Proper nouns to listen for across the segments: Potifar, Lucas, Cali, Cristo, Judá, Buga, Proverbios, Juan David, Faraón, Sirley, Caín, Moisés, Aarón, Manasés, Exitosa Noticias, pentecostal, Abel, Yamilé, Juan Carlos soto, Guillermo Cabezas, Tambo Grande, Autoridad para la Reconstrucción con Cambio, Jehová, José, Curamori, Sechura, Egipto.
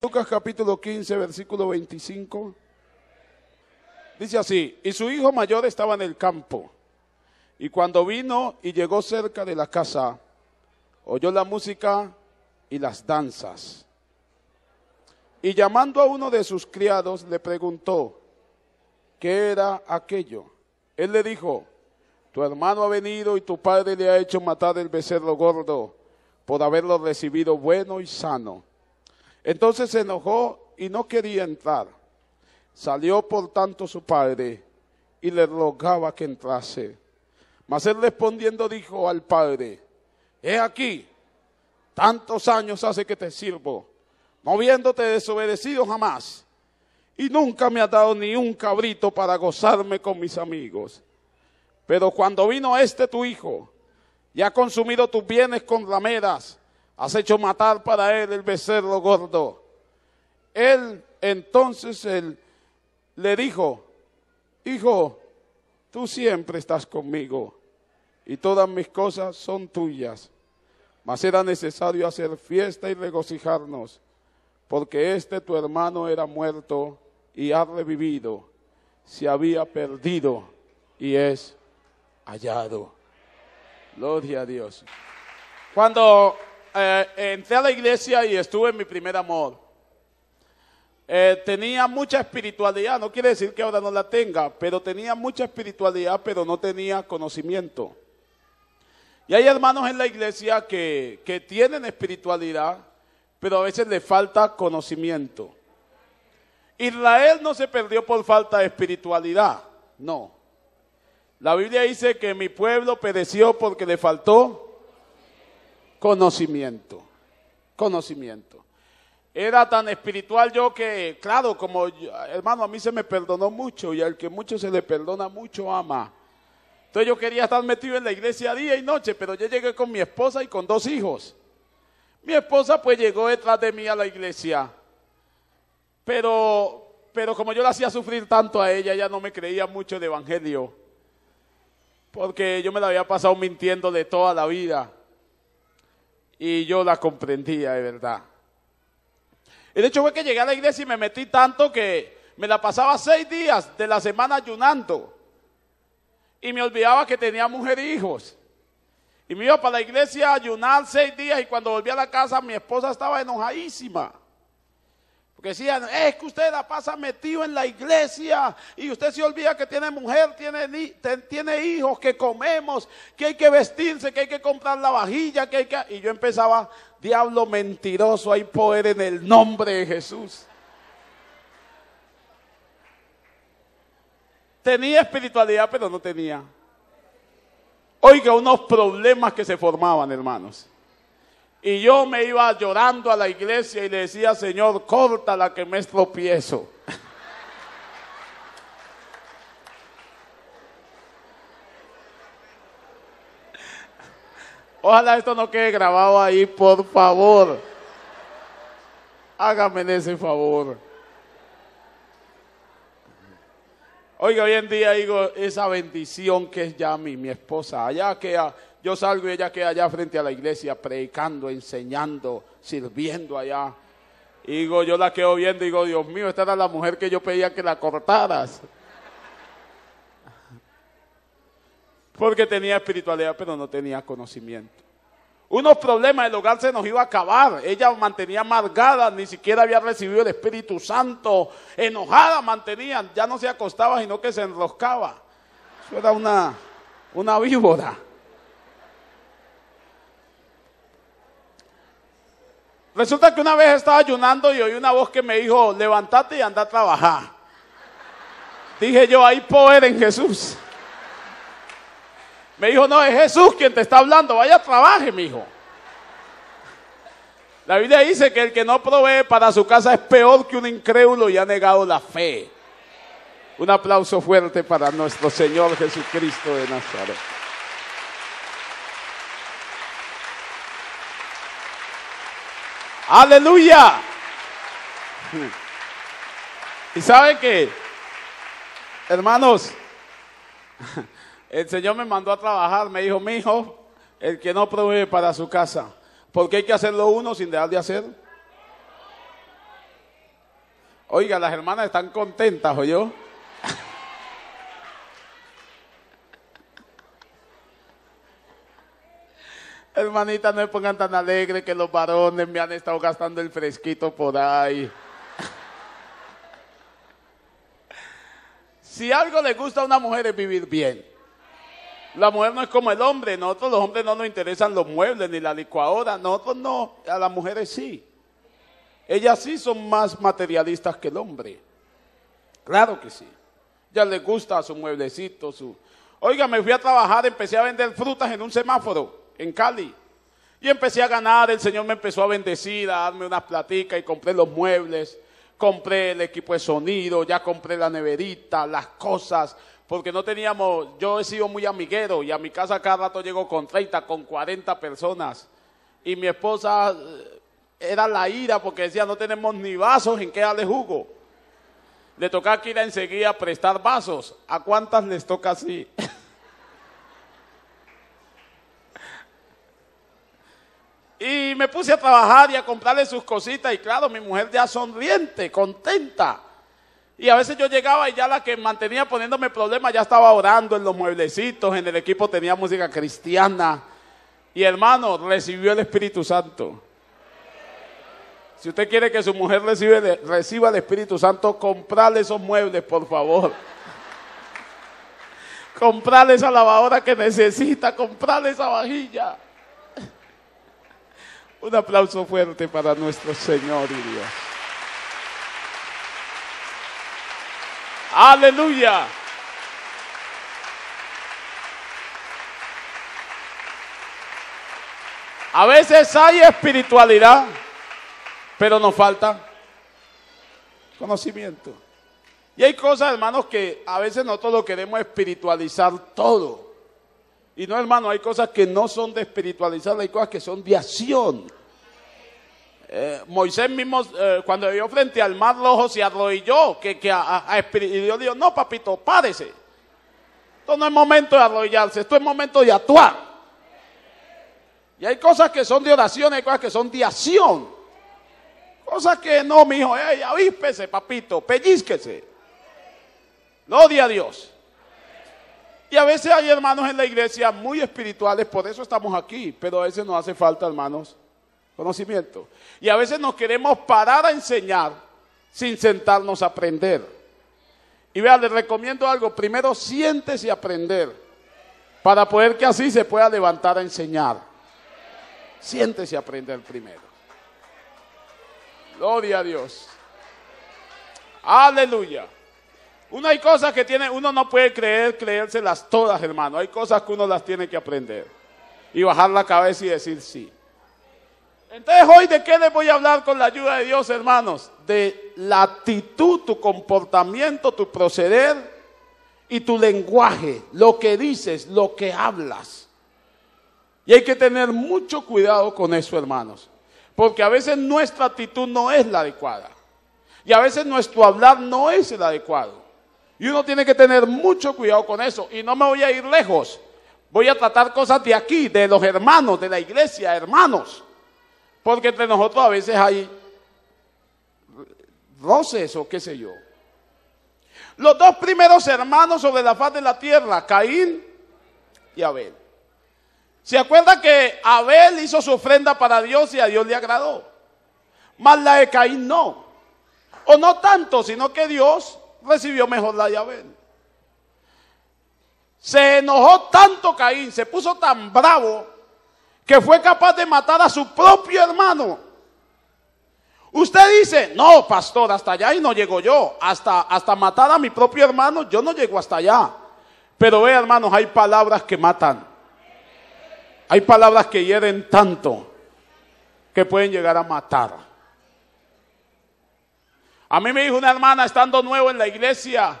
Lucas capítulo 15, versículo 25. Dice así: y su hijo mayor estaba en el campo, y cuando vino y llegó cerca de la casa, oyó la música y las danzas. Y llamando a uno de sus criados, le preguntó, ¿qué era aquello? Él le dijo, tu hermano ha venido y tu padre le ha hecho matar el becerro gordo por haberlo recibido bueno y sano. Entonces se enojó y no quería entrar. Salió por tanto su padre y le rogaba que entrase. Mas él respondiendo dijo al padre, he aquí, tantos años hace que te sirvo, no viéndote desobedecido jamás, y nunca me has dado ni un cabrito para gozarme con mis amigos. Pero cuando vino este tu hijo, y ha consumido tus bienes con rameras, has hecho matar para él el becerro gordo. Entonces él le dijo, hijo, tú siempre estás conmigo, y todas mis cosas son tuyas. Mas era necesario hacer fiesta y regocijarnos, porque este tu hermano era muerto y ha revivido, se había perdido y es hallado. Gloria a Dios. Cuando entré a la iglesia y estuve en mi primer amor, tenía mucha espiritualidad, no quiere decir que ahora no la tenga, pero tenía mucha espiritualidad, pero no tenía conocimiento. Y hay hermanos en la iglesia que tienen espiritualidad, pero a veces le falta conocimiento. Israel no se perdió por falta de espiritualidad, no. La Biblia dice que mi pueblo pereció porque le faltó conocimiento. Era tan espiritual yo que, claro, como hermano, a mí se me perdonó mucho, y al que mucho se le perdona, mucho ama. Entonces yo quería estar metido en la iglesia día y noche, pero yo llegué con mi esposa y con dos hijos. Mi esposa pues llegó detrás de mí a la iglesia, pero como yo la hacía sufrir tanto a ella, ella no me creía mucho el evangelio, porque yo me la había pasado mintiéndole toda la vida, y yo la comprendía de verdad. El hecho fue que llegué a la iglesia y me metí tanto que me la pasaba 6 días de la semana ayunando. Y me olvidaba que tenía mujer e hijos. Y me iba para la iglesia a ayunar 6 días, y cuando volví a la casa mi esposa estaba enojadísima. Porque decían, es que usted la pasa metido en la iglesia y usted se olvida que tiene mujer, tiene hijos, que comemos, que hay que vestirse, que hay que comprar la vajilla, que hay que... Y yo empezaba, diablo mentiroso, hay poder en el nombre de Jesús. Tenía espiritualidad, pero no tenía. Oiga, unos problemas que se formaban, hermanos. Y yo me iba llorando a la iglesia y le decía, Señor, córtala que me estropiezo. Ojalá esto no quede grabado ahí, por favor. Hágame ese favor. Oiga, hoy en día digo, esa bendición que es Yami, mi esposa, allá queda, yo salgo y ella queda allá frente a la iglesia, predicando, enseñando, sirviendo allá. Y digo, yo la quedo viendo y digo, Dios mío, esta era la mujer que yo pedía que la cortaras. Porque tenía espiritualidad, pero no tenía conocimiento. Unos problemas, el hogar se nos iba a acabar. Ella mantenía amargada, ni siquiera había recibido el Espíritu Santo. Enojada mantenían, ya no se acostaba, sino que se enroscaba. Eso era una víbora. Resulta que una vez estaba ayunando y oí una voz que me dijo, levántate y anda a trabajar. Dije yo, hay poder en Jesús. Me dijo, no, es Jesús quien te está hablando, vaya, trabaje, mijo. La Biblia dice que el que no provee para su casa es peor que un incrédulo y ha negado la fe. Un aplauso fuerte para nuestro Señor Jesucristo de Nazaret. ¡Aleluya! ¿Y saben qué? Hermanos, el Señor me mandó a trabajar, me dijo, mijo, el que no provee para su casa, porque hay que hacerlo uno sin dejar de hacer. Oiga, las hermanas están contentas, ¿oyó? Hermanita, no me pongan tan alegre que los varones me han estado gastando el fresquito por ahí. Si algo le gusta a una mujer es vivir bien. La mujer no es como el hombre. Nosotros los hombres no nos interesan los muebles ni la licuadora. Nosotros no, a las mujeres sí. Ellas sí son más materialistas que el hombre. Claro que sí. Ya les gusta su mueblecito, su... Oiga, me fui a trabajar, empecé a vender frutas en un semáforo en Cali. Y empecé a ganar, el Señor me empezó a bendecir, a darme unas platicas y compré los muebles. Compré el equipo de sonido, ya compré la neverita, las cosas, porque no teníamos, yo he sido muy amiguero y a mi casa cada rato llego con 30, con 40 personas. Y mi esposa era la ira porque decía, no tenemos ni vasos en qué darle jugo. Le tocaba que ir enseguida a prestar vasos. ¿A cuántas les toca así? Y me puse a trabajar y a comprarle sus cositas y claro, mi mujer ya sonriente, contenta. Y a veces yo llegaba y ya la que mantenía poniéndome problemas ya estaba orando en los mueblecitos, en el equipo tenía música cristiana. Y hermano, recibió el Espíritu Santo. Si usted quiere que su mujer reciba el Espíritu Santo, comprale esos muebles, por favor. Comprale esa lavadora que necesita, comprale esa vajilla. Un aplauso fuerte para nuestro Señor y Dios. ¡Aleluya! A veces hay espiritualidad, pero nos falta conocimiento. Y hay cosas, hermanos, que a veces nosotros lo queremos espiritualizar todo. Y no, hermano, hay cosas que no son de espiritualizar, hay cosas que son de acción. Moisés mismo, cuando vio frente al mar rojo, se arrodilló. Y Dios dijo, no, papito, párese. Esto no es momento de arrodillarse, esto es momento de actuar. Y hay cosas que son de oración, hay cosas que son de acción. Cosas que no, mijo, avíspese, papito, pellizquese. Gloria a Dios. Y a veces hay hermanos en la iglesia muy espirituales, por eso estamos aquí, pero a veces nos hace falta, hermanos, conocimiento. Y a veces nos queremos parar a enseñar sin sentarnos a aprender. Y vea, les recomiendo algo, primero siéntese a aprender, para poder que así se pueda levantar a enseñar. Siéntese a aprender primero. Gloria a Dios. Aleluya. Uno hay cosas que tiene, uno no puede creérselas todas, hermano. Hay cosas que uno las tiene que aprender. Y bajar la cabeza y decir sí. Entonces, hoy, ¿de qué les voy a hablar con la ayuda de Dios, hermanos? De la actitud, tu comportamiento, tu proceder y tu lenguaje. Lo que dices, lo que hablas. Y hay que tener mucho cuidado con eso, hermanos. Porque a veces nuestra actitud no es la adecuada. Y a veces nuestro hablar no es el adecuado. Y uno tiene que tener mucho cuidado con eso. Y no me voy a ir lejos. Voy a tratar cosas de aquí, de los hermanos, de la iglesia, hermanos. Porque entre nosotros a veces hay roces o qué sé yo. Los dos primeros hermanos sobre la faz de la tierra, Caín y Abel. ¿Se acuerda que Abel hizo su ofrenda para Dios y a Dios le agradó? Mas la de Caín no. O no tanto, sino que Dios recibió mejor la de Abel. Se enojó tanto Caín, se puso tan bravo, que fue capaz de matar a su propio hermano. Usted dice, no, pastor, hasta allá y no llego yo. Hasta matar a mi propio hermano, yo no llego hasta allá. Pero ve, hermanos, hay palabras que matan. Hay palabras que hieren tanto, que pueden llegar a matar. A mí me dijo una hermana, estando nuevo en la iglesia,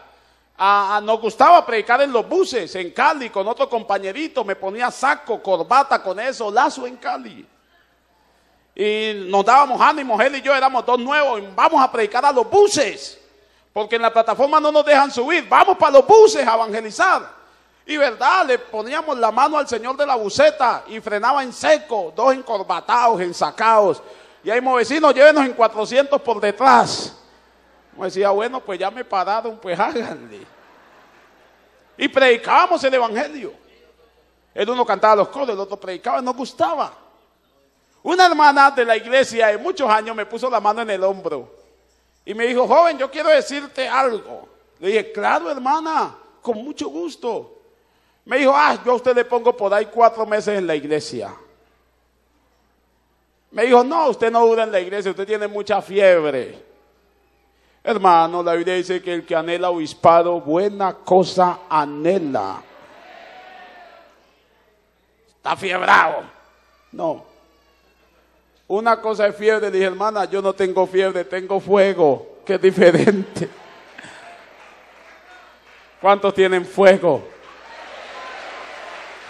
nos gustaba predicar en los buses, en Cali, con otro compañerito, me ponía saco, corbata, con eso, lazo en Cali. Y nos dábamos ánimos, él y yo éramos dos nuevos, y vamos a predicar a los buses, porque en la plataforma no nos dejan subir, vamos para los buses a evangelizar. Y verdad, le poníamos la mano al señor de la buseta y frenaba en seco, dos encorbatados, ensacados. Y ahí, vecinos, llévenos en 400 por detrás. decía, bueno, pues ya me pararon, pues háganle. Y predicábamos el evangelio. El uno cantaba los coros, el otro predicaba, nos gustaba. Una hermana de la iglesia de muchos años me puso la mano en el hombro y me dijo, joven, yo quiero decirte algo. Le dije, claro, hermana, con mucho gusto. Me dijo, yo a usted le pongo por ahí 4 meses en la iglesia. Me dijo, no, usted no dura en la iglesia, usted tiene mucha fiebre. Hermano, la Biblia dice que el que anhela obispado, buena cosa anhela. Está fiebrado. No. Una cosa es fiebre, dije, hermana, yo no tengo fiebre, tengo fuego, que es diferente. ¿Cuántos tienen fuego?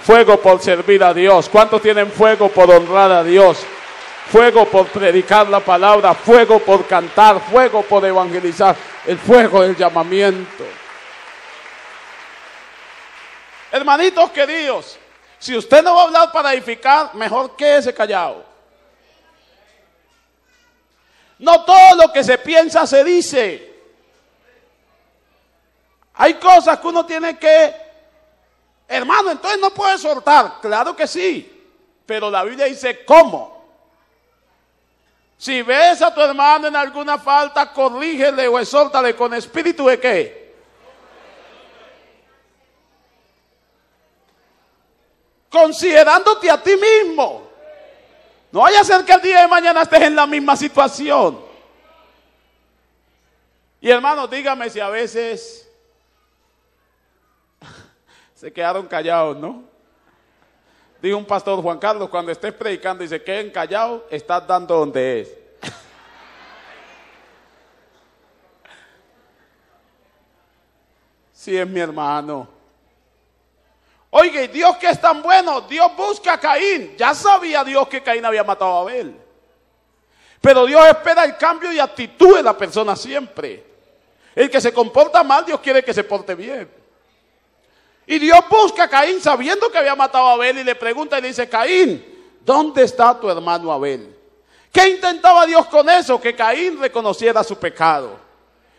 Fuego por servir a Dios. ¿Cuántos tienen fuego por honrar a Dios? Fuego por predicar la palabra, fuego por cantar, fuego por evangelizar, el fuego del llamamiento. Hermanitos queridos, si usted no va a hablar para edificar, mejor quédese callado. No todo lo que se piensa se dice. Hay cosas que uno tiene que, hermano, entonces no puede soltar. Claro que sí, pero la Biblia dice cómo. Si ves a tu hermano en alguna falta, corrígele o exhórtale con espíritu de ¿qué? Considerándote a ti mismo. No vaya a ser que el día de mañana estés en la misma situación. Y hermano, dígame si a veces se quedaron callados, ¿no? Dijo un pastor, Juan Carlos, cuando estés predicando y se queden callados, estás dando donde es. Sí, es mi hermano. Oiga, ¿y Dios que es tan bueno? Dios busca a Caín. Ya sabía Dios que Caín había matado a Abel. Pero Dios espera el cambio de actitud de la persona siempre. El que se comporta mal, Dios quiere que se porte bien. Y Dios busca a Caín sabiendo que había matado a Abel y le pregunta y le dice, Caín, ¿dónde está tu hermano Abel? ¿Qué intentaba Dios con eso? Que Caín reconociera su pecado.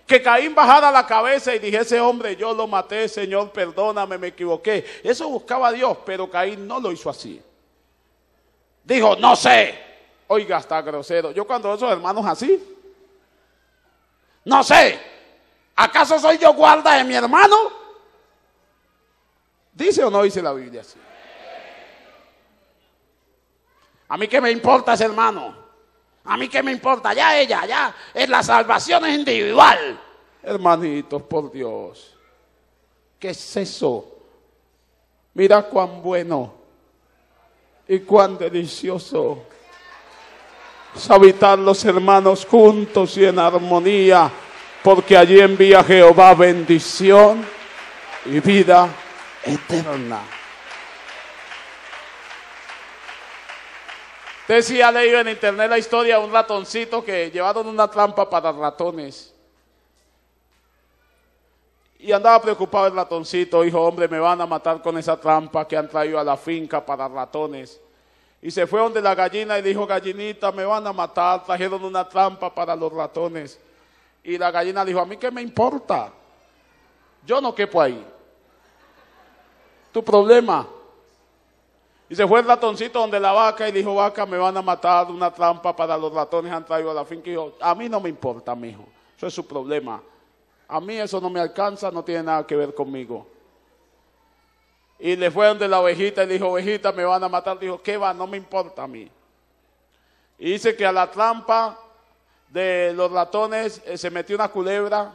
Que Caín bajara la cabeza y dijese, hombre, yo lo maté, Señor, perdóname, me equivoqué. Eso buscaba Dios, pero Caín no lo hizo así. Dijo, no sé. Oiga, está grosero. Yo cuando esos hermanos así, no sé. ¿Acaso soy yo guarda de mi hermano? ¿Dice o no dice la Biblia así? A mí qué me importa ese hermano. A mí qué me importa. Ya ella, ya. Es la salvación es individual. Hermanitos, por Dios. ¿Qué es eso? Mira cuán bueno y cuán delicioso es habitar los hermanos juntos y en armonía. Porque allí envía Jehová bendición y vida eterna. Usted sí ha leído en internet la historia de un ratoncito que llevaron una trampa para ratones. Y andaba preocupado el ratoncito, dijo, hombre, me van a matar con esa trampa que han traído a la finca para ratones. Y se fue donde la gallina y dijo, gallinita, me van a matar, trajeron una trampa para los ratones. Y la gallina dijo, a mí qué me importa, yo no quepo ahí. Tu problema. Y se fue el ratoncito donde la vaca y dijo, vaca, me van a matar, una trampa para los ratones han traído a la finca. Y dijo, a mí no me importa, mijo, eso es su problema. A mí eso no me alcanza, no tiene nada que ver conmigo. Y le fue donde la ovejita y dijo, ovejita, me van a matar. Dijo, ¿qué va? No me importa a mí. Y dice que a la trampa de los ratones se metió una culebra,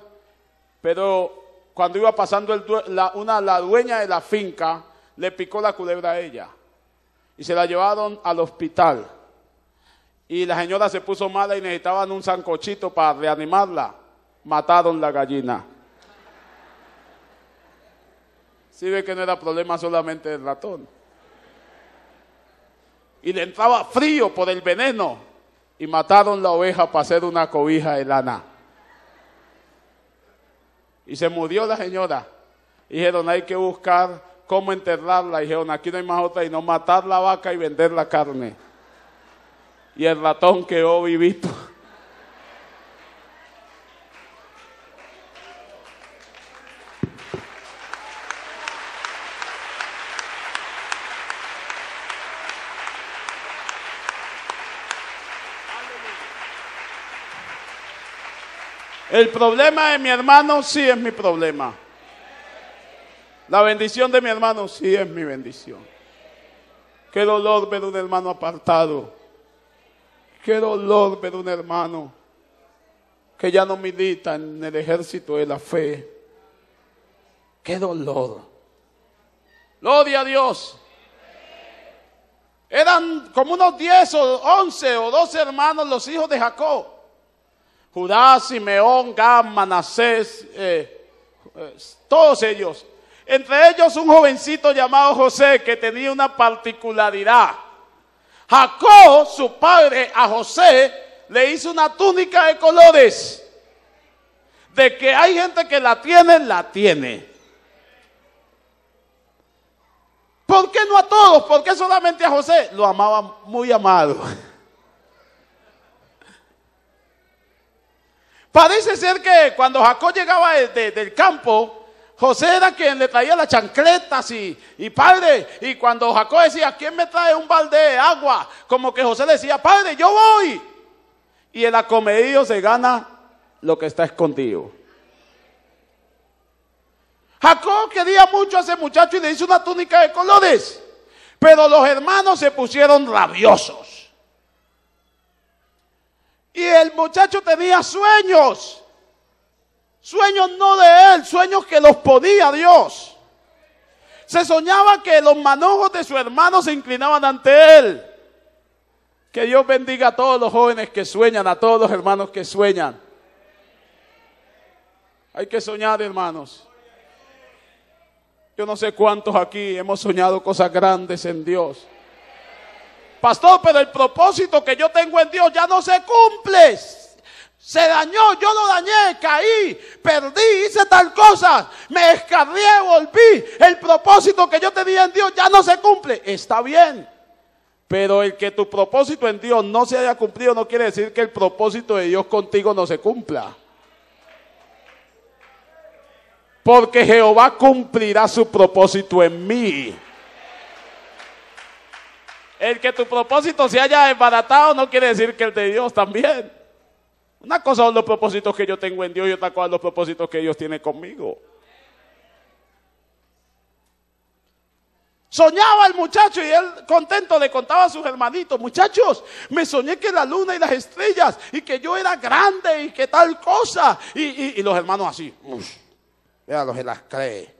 pero cuando iba pasando la dueña de la finca, le picó la culebra a ella. Y se la llevaron al hospital. Y la señora se puso mala y necesitaban un sancochito para reanimarla. Mataron la gallina. Sí ve que no era problema solamente del ratón. Y le entraba frío por el veneno. Y mataron la oveja para hacer una cobija de lana. Y se murió la señora. Dijeron, hay que buscar cómo enterrarla. Dijeron, aquí no hay más otra, y no matar la vaca y vender la carne. Y el ratón quedó vivito. El problema de mi hermano sí es mi problema. La bendición de mi hermano sí es mi bendición. Qué dolor ver un hermano apartado. Qué dolor ver un hermano que ya no milita en el ejército de la fe. Qué dolor. Gloria a Dios. Eran como unos 10 o 11 o 12 hermanos los hijos de Jacob. Judá, Simeón, Gad, Manasés, todos ellos. Entre ellos un jovencito llamado José que tenía una particularidad. Jacob, su padre, a José le hizo una túnica de colores. De que hay gente que la tiene, la tiene. ¿Por qué no a todos? ¿Por qué solamente a José? Lo amaba muy amado. Parece ser que cuando Jacob llegaba del campo, José era quien le traía las chancletas y padre, y cuando Jacob decía, ¿quién me trae un balde de agua? Como que José le decía, padre, yo voy. Y el acomedido se gana lo que está escondido. Jacob quería mucho a ese muchacho y le hizo una túnica de colores, pero los hermanos se pusieron rabiosos. Y el muchacho tenía sueños. Sueños no de él, sueños que los podía Dios. Se soñaba que los manojos de su hermano se inclinaban ante él. Que Dios bendiga a todos los jóvenes que sueñan, a todos los hermanos que sueñan. Hay que soñar, hermanos. Yo no sé cuántos aquí hemos soñado cosas grandes en Dios. Pastor, pero el propósito que yo tengo en Dios ya no se cumple. Se dañó, yo lo dañé, caí, perdí, hice tal cosa, me escarrié, volví. El propósito que yo tenía en Dios ya no se cumple. Está bien, pero el que tu propósito en Dios no se haya cumplido no quiere decir que el propósito de Dios contigo no se cumpla. Porque Jehová cumplirá su propósito en mí. El que tu propósito se haya desbaratado no quiere decir que el de Dios también. Una cosa son los propósitos que yo tengo en Dios y otra cosa son los propósitos que Dios tiene conmigo. Soñaba el muchacho y él contento le contaba a sus hermanitos, muchachos, me soñé que la luna y las estrellas y que yo era grande y que tal cosa. Y los hermanos así, vean los que las cree.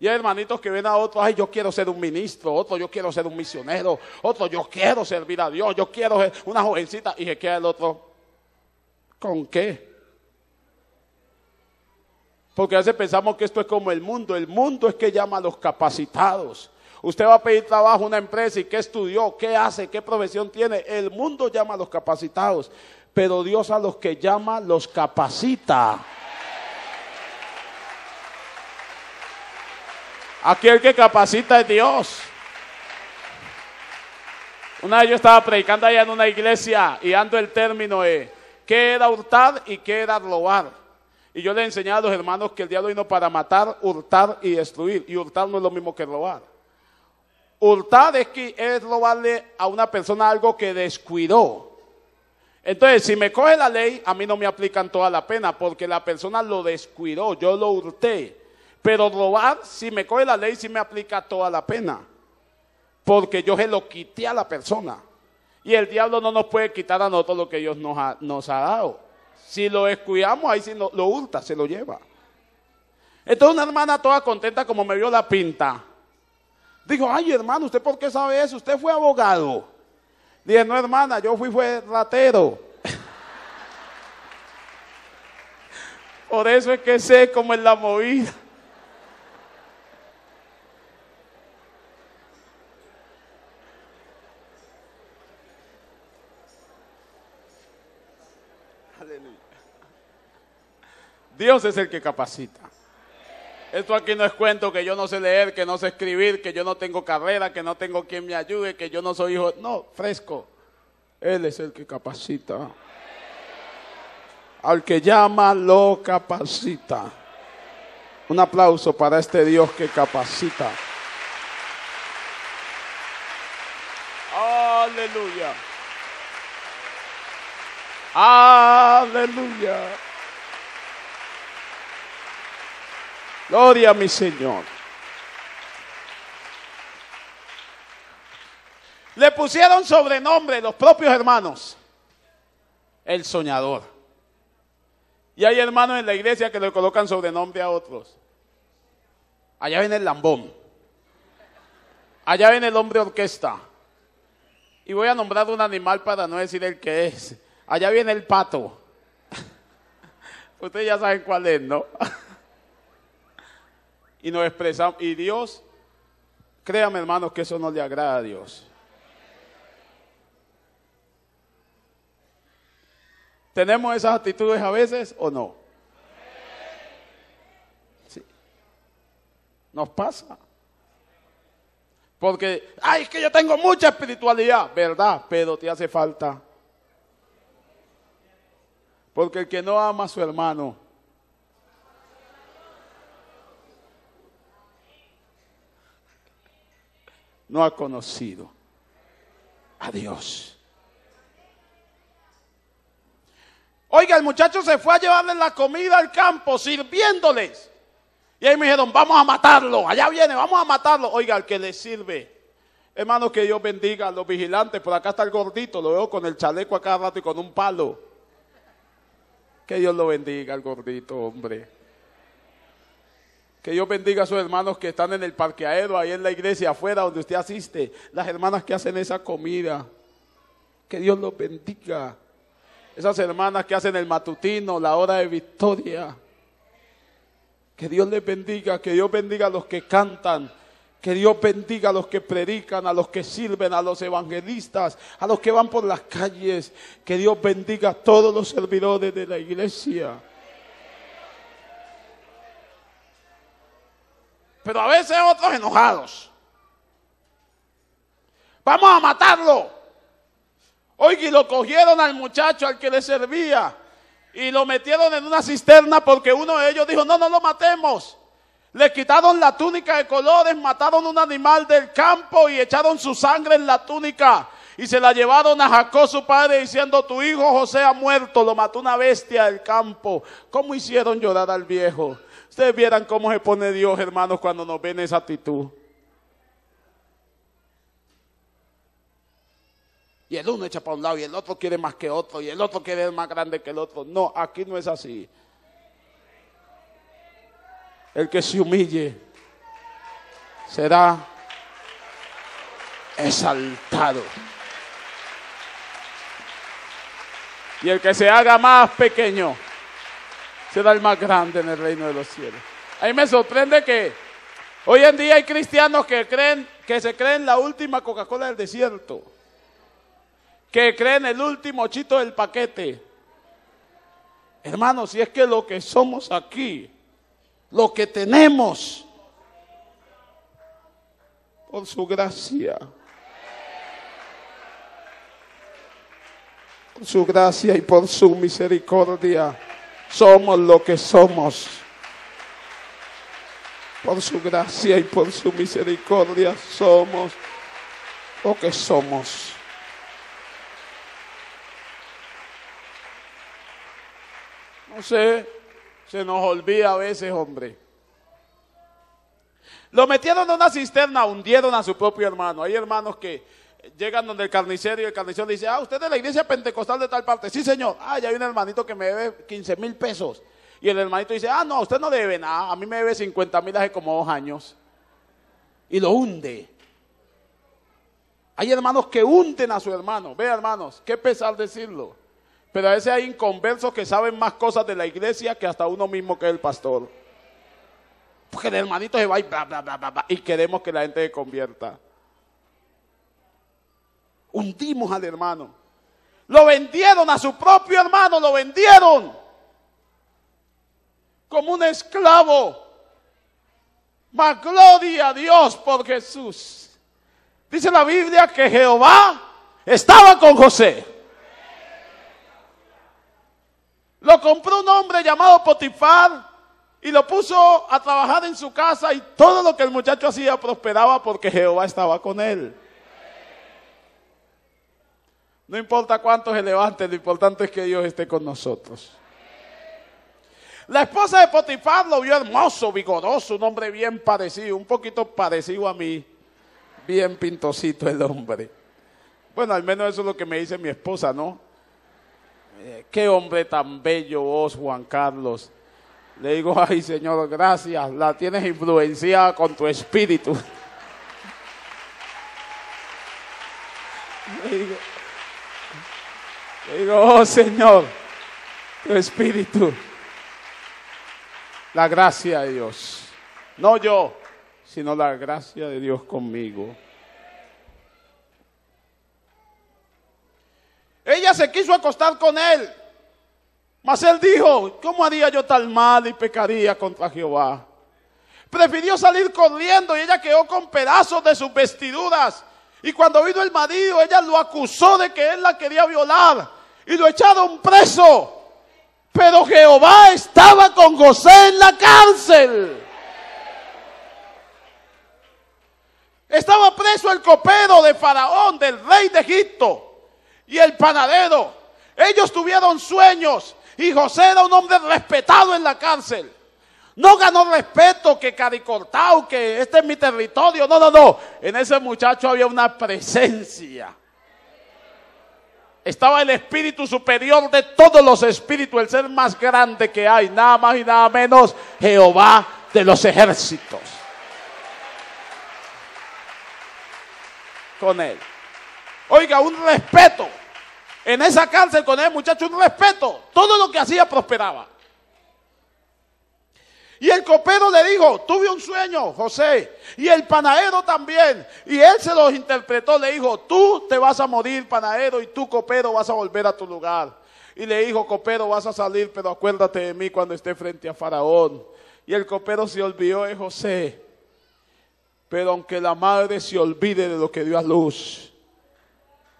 Y hay hermanitos que ven a otros, ay, yo quiero ser un ministro, otro, yo quiero ser un misionero, otro, yo quiero servir a Dios, yo quiero ser una jovencita. Y se queda el otro, ¿con qué? Porque a veces pensamos que esto es como el mundo es que llama a los capacitados. Usted va a pedir trabajo a una empresa y ¿qué estudió? ¿Qué hace? ¿Qué profesión tiene? El mundo llama a los capacitados, pero Dios a los que llama los capacita. Aquí el que capacita es Dios. Una vez yo estaba predicando allá en una iglesia y dando el término de qué era hurtar y qué era robar. Y yo le enseñaba a los hermanos que el diablo vino para matar, hurtar y destruir. Y hurtar no es lo mismo que robar. Hurtar es robarle a una persona algo que descuidó. Entonces, si me coge la ley, a mí no me aplican toda la pena porque la persona lo descuidó, yo lo hurté. Pero robar, si me coge la ley, si me aplica toda la pena. Porque yo se lo quité a la persona. Y el diablo no nos puede quitar a nosotros lo que Dios nos ha dado. Si lo descuidamos, ahí sí lo hurta, se lo lleva. Entonces una hermana toda contenta como me vio la pinta. Dijo, ay hermano, ¿usted por qué sabe eso? Usted fue abogado. Dije, no hermana, yo fue ratero. Por eso es que sé cómo es la movida. Dios es el que capacita. Esto aquí no es cuento que yo no sé leer, que no sé escribir, que yo no tengo carrera, que no tengo quien me ayude, que yo no soy hijo. No, fresco. Él es el que capacita. Al que llama, lo capacita. Un aplauso para este Dios que capacita. Aleluya. Aleluya. Gloria a mi Señor. Le pusieron sobrenombre los propios hermanos, el soñador. Y hay hermanos en la iglesia que le colocan sobrenombre a otros. Allá viene el lambón, allá viene el hombre orquesta. Y voy a nombrar un animal para no decir el que es. Allá viene el pato. Ustedes ya saben cuál es, ¿no? Y nos expresamos. Y Dios, créame hermanos, que eso no le agrada a Dios. ¿Tenemos esas actitudes a veces o no? Sí. Nos pasa. Porque, ay, es que yo tengo mucha espiritualidad, ¿verdad? Pero te hace falta. Porque el que no ama a su hermano. No ha conocido a Dios. Oiga, el muchacho se fue a llevarle la comida al campo, sirviéndoles. Y ahí me dijeron, vamos a matarlo, allá viene, vamos a matarlo. Oiga, al que le sirve. Hermano, que Dios bendiga a los vigilantes. Por acá está el gordito, lo veo con el chaleco a cada rato y con un palo. Que Dios lo bendiga al gordito, hombre. Que Dios bendiga a sus hermanos que están en el parqueadero, ahí en la iglesia, afuera donde usted asiste. Las hermanas que hacen esa comida. Que Dios los bendiga. Esas hermanas que hacen el matutino, la hora de victoria. Que Dios les bendiga, que Dios bendiga a los que cantan, que Dios bendiga a los que predican, a los que sirven, a los evangelistas, a los que van por las calles. Que Dios bendiga a todos los servidores de la iglesia. Pero a veces otros enojados. Vamos a matarlo. Oye, y lo cogieron al muchacho al que le servía. Y lo metieron en una cisterna porque uno de ellos dijo, no, no lo matemos. Le quitaron la túnica de colores, mataron un animal del campo y echaron su sangre en la túnica. Y se la llevaron a Jacob, su padre, diciendo, tu hijo José ha muerto, lo mató una bestia del campo. ¿Cómo hicieron llorar al viejo? Ustedes vieran cómo se pone Dios, hermanos, cuando nos ven esa actitud. Y el uno echa para un lado y el otro quiere más que otro y el otro quiere más grande que el otro. No, aquí no es así. El que se humille será exaltado. Y el que se haga más pequeño será el más grande en el reino de los cielos. A mí me sorprende que hoy en día hay cristianos que se creen la última Coca-Cola del desierto. Que creen el último chito del paquete. Hermanos, si es que lo que somos aquí, lo que tenemos, por su gracia, por su gracia y por su misericordia, somos lo que somos. Por su gracia y por su misericordia, somos lo que somos. No sé, se nos olvida a veces, hombre. Lo metieron en una cisterna, hundieron a su propio hermano. Hay hermanos que llegan donde el carnicero y el carnicero le dice, ah, usted es de la iglesia pentecostal de tal parte. Sí, señor. Ah, ya hay un hermanito que me debe 15,000 pesos. Y el hermanito dice, ah, no, usted no debe nada. A mí me debe 50,000 hace como 2 años. Y lo hunde. Hay hermanos que hunden a su hermano. Ve, hermanos, qué pesar decirlo. Pero a veces hay inconversos que saben más cosas de la iglesia que hasta uno mismo que es el pastor. Porque el hermanito se va y bla, bla, bla, bla, bla, y queremos que la gente se convierta. Hundimos al hermano. Lo vendieron a su propio hermano, lo vendieron. Como un esclavo. Mas gloria a Dios por Jesús. Dice la Biblia que Jehová estaba con José. Lo compró un hombre llamado Potifar y lo puso a trabajar en su casa y todo lo que el muchacho hacía prosperaba porque Jehová estaba con él. No importa cuántos se levanten, lo importante es que Dios esté con nosotros. La esposa de Potifar lo vio hermoso, vigoroso, un hombre bien parecido, un poquito parecido a mí, bien pintosito el hombre. Bueno, al menos eso es lo que me dice mi esposa, ¿no? Qué hombre tan bello vos, Juan Carlos. Le digo, ay Señor, gracias, la tienes influenciada con tu espíritu. Le digo, oh Señor, tu espíritu. La gracia de Dios, no yo, sino la gracia de Dios conmigo. Ella se quiso acostar con él, mas él dijo, ¿cómo haría yo tan mal y pecaría contra Jehová? Prefirió salir corriendo y ella quedó con pedazos de sus vestiduras. Y cuando vino el marido, ella lo acusó de que él la quería violar y lo echaron preso. Pero Jehová estaba con José en la cárcel. Estaba preso el copero de Faraón, del rey de Egipto, y el panadero. Ellos tuvieron sueños y José era un hombre respetado en la cárcel. No ganó respeto que caricortao, que este es mi territorio. No. En ese muchacho había una presencia. Estaba el espíritu superior de todos los espíritus, el ser más grande que hay, nada más y nada menos, Jehová de los ejércitos. Con él. Oiga, un respeto. En esa cárcel con él, muchacho, un respeto. Todo lo que hacía prosperaba. Y el copero le dijo, tuve un sueño, José, y el panadero también. Y él se los interpretó, le dijo, tú te vas a morir, panadero, y tú, copero, vas a volver a tu lugar. Y le dijo, copero, vas a salir, pero acuérdate de mí cuando esté frente a Faraón. Y el copero se olvidó de José. Pero aunque la madre se olvide de lo que dio a luz,